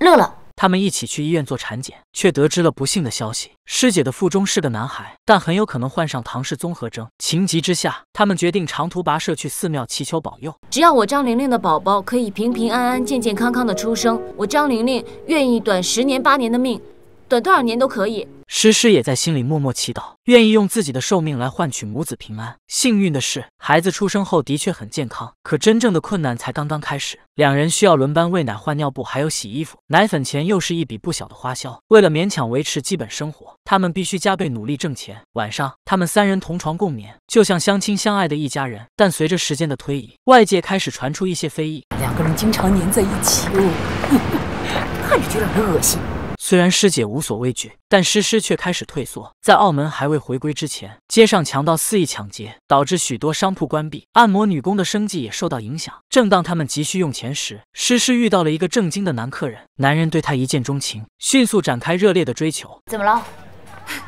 乐乐。 他们一起去医院做产检，却得知了不幸的消息：师姐的腹中是个男孩，但很有可能患上唐氏综合征。情急之下，他们决定长途跋涉去寺庙祈求保佑。只要我张玲玲的宝宝可以平平安安、健健康康的出生，我张玲玲愿意短十年、八年的命，短多少年都可以。诗诗也在心里默默祈祷，愿意用自己的寿命来换取母子平安。幸运的是，孩子出生后的确很健康，可真正的困难才刚刚开始。两人需要轮班喂奶、换尿布，还有洗衣服、奶粉钱，又是一笔不小的花销。为了勉强维持基本生活，他们必须加倍努力挣钱。晚上，他们三人同床共眠，就像相亲相爱的一家人。但随着时间的推移，外界开始传出一些非议，两个人经常黏在一起，看着就让人恶心。 虽然师姐无所畏惧，但诗诗却开始退缩。在澳门还未回归之前，街上强盗肆意抢劫，导致许多商铺关闭，按摩女工的生计也受到影响。正当他们急需用钱时，诗诗遇到了一个正经的男客人，男人对她一见钟情，迅速展开热烈的追求。怎么了？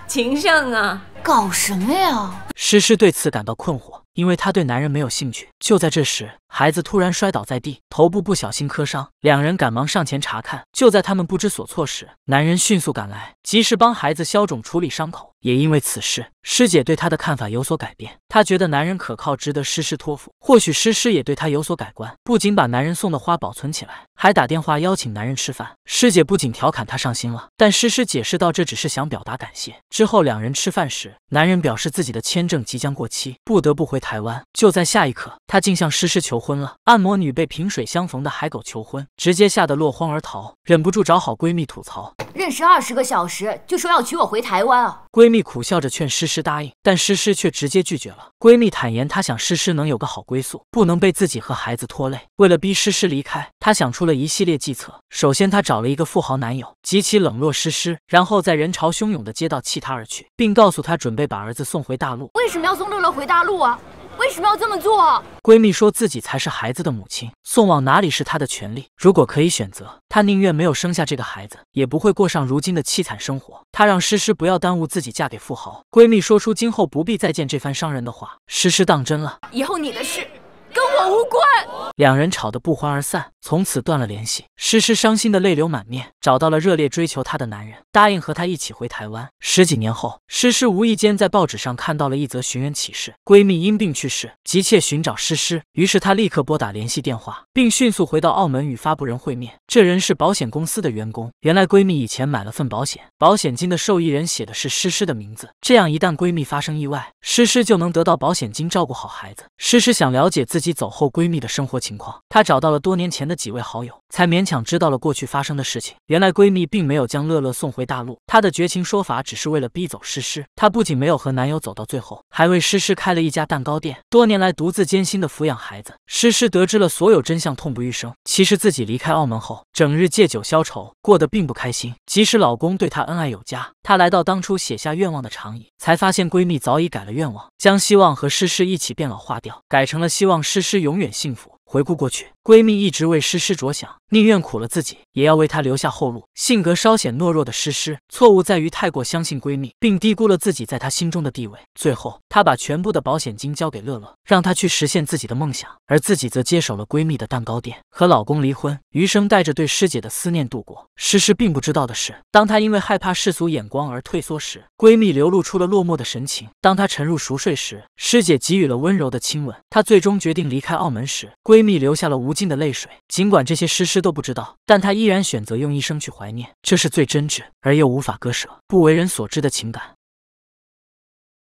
情圣啊，搞什么呀？诗诗对此感到困惑。 因为她对男人没有兴趣。就在这时，孩子突然摔倒在地，头部不小心磕伤。两人赶忙上前查看。就在他们不知所措时，男人迅速赶来，及时帮孩子消肿、处理伤口。也因为此事，师姐对她的看法有所改变。她觉得男人可靠，值得诗诗托付。或许诗诗也对她有所改观，不仅把男人送的花保存起来，还打电话邀请男人吃饭。师姐不仅调侃她上心了，但诗诗解释到这只是想表达感谢。之后两人吃饭时，男人表示自己的签证即将过期，不得不回台。 台湾就在下一刻，他竟向诗诗求婚了。按摩女被萍水相逢的海狗求婚，直接吓得落荒而逃，忍不住找好闺蜜吐槽：“认识二十个小时就说要娶我回台湾啊！”闺蜜苦笑着劝诗诗答应，但诗诗却直接拒绝了。闺蜜坦言，她想诗诗能有个好归宿，不能被自己和孩子拖累。为了逼诗诗离开，她想出了一系列计策。首先，她找了一个富豪男友，极其冷落诗诗，然后在人潮汹涌的街道弃她而去，并告诉她准备把儿子送回大陆。为什么要送乐乐回大陆啊？ 为什么要这么做啊？闺蜜说自己才是孩子的母亲，送往哪里是她的权利。如果可以选择，她宁愿没有生下这个孩子，也不会过上如今的凄惨生活。她让诗诗不要耽误自己嫁给富豪。闺蜜说出今后不必再见这番伤人的话，诗诗当真了。以后你的事跟我无关。两人吵得不欢而散，从此断了联系。诗诗伤心的泪流满面，找到了热烈追求她的男人，答应和她一起回台湾。十几年后。 诗诗无意间在报纸上看到了一则寻人启事，闺蜜因病去世，急切寻找诗诗。于是她立刻拨打联系电话，并迅速回到澳门与发布人会面。这人是保险公司的员工。原来闺蜜以前买了份保险，保险金的受益人写的是诗诗的名字。这样一旦闺蜜发生意外，诗诗就能得到保险金，照顾好孩子。诗诗想了解自己走后闺蜜的生活情况，她找到了多年前的几位好友，才勉强知道了过去发生的事情。原来闺蜜并没有将乐乐送回大陆，她的绝情说法只是为了逼走诗。 诗诗，她不仅没有和男友走到最后，还为诗诗开了一家蛋糕店。多年来，独自艰辛的抚养孩子，诗诗得知了所有真相，痛不欲生。其实自己离开澳门后，整日借酒消愁，过得并不开心。即使老公对她恩爱有加，她来到当初写下愿望的长椅，才发现闺蜜早已改了愿望，将希望和诗诗一起变老化掉，改成了希望诗诗永远幸福。 回顾过去，闺蜜一直为诗诗着想，宁愿苦了自己，也要为她留下后路。性格稍显懦弱的诗诗，错误在于太过相信闺蜜，并低估了自己在她心中的地位。最后，她把全部的保险金交给乐乐，让她去实现自己的梦想，而自己则接手了闺蜜的蛋糕店，和老公离婚，余生带着对师姐的思念度过。诗诗并不知道的是，当她因为害怕世俗眼光而退缩时，闺蜜流露出了落寞的神情。当她沉入熟睡时，师姐给予了温柔的亲吻。她最终决定离开澳门时，闺蜜 闺蜜流下了无尽的泪水，尽管这些诗诗都不知道，但她依然选择用一生去怀念，这是最真挚而又无法割舍、不为人所知的情感。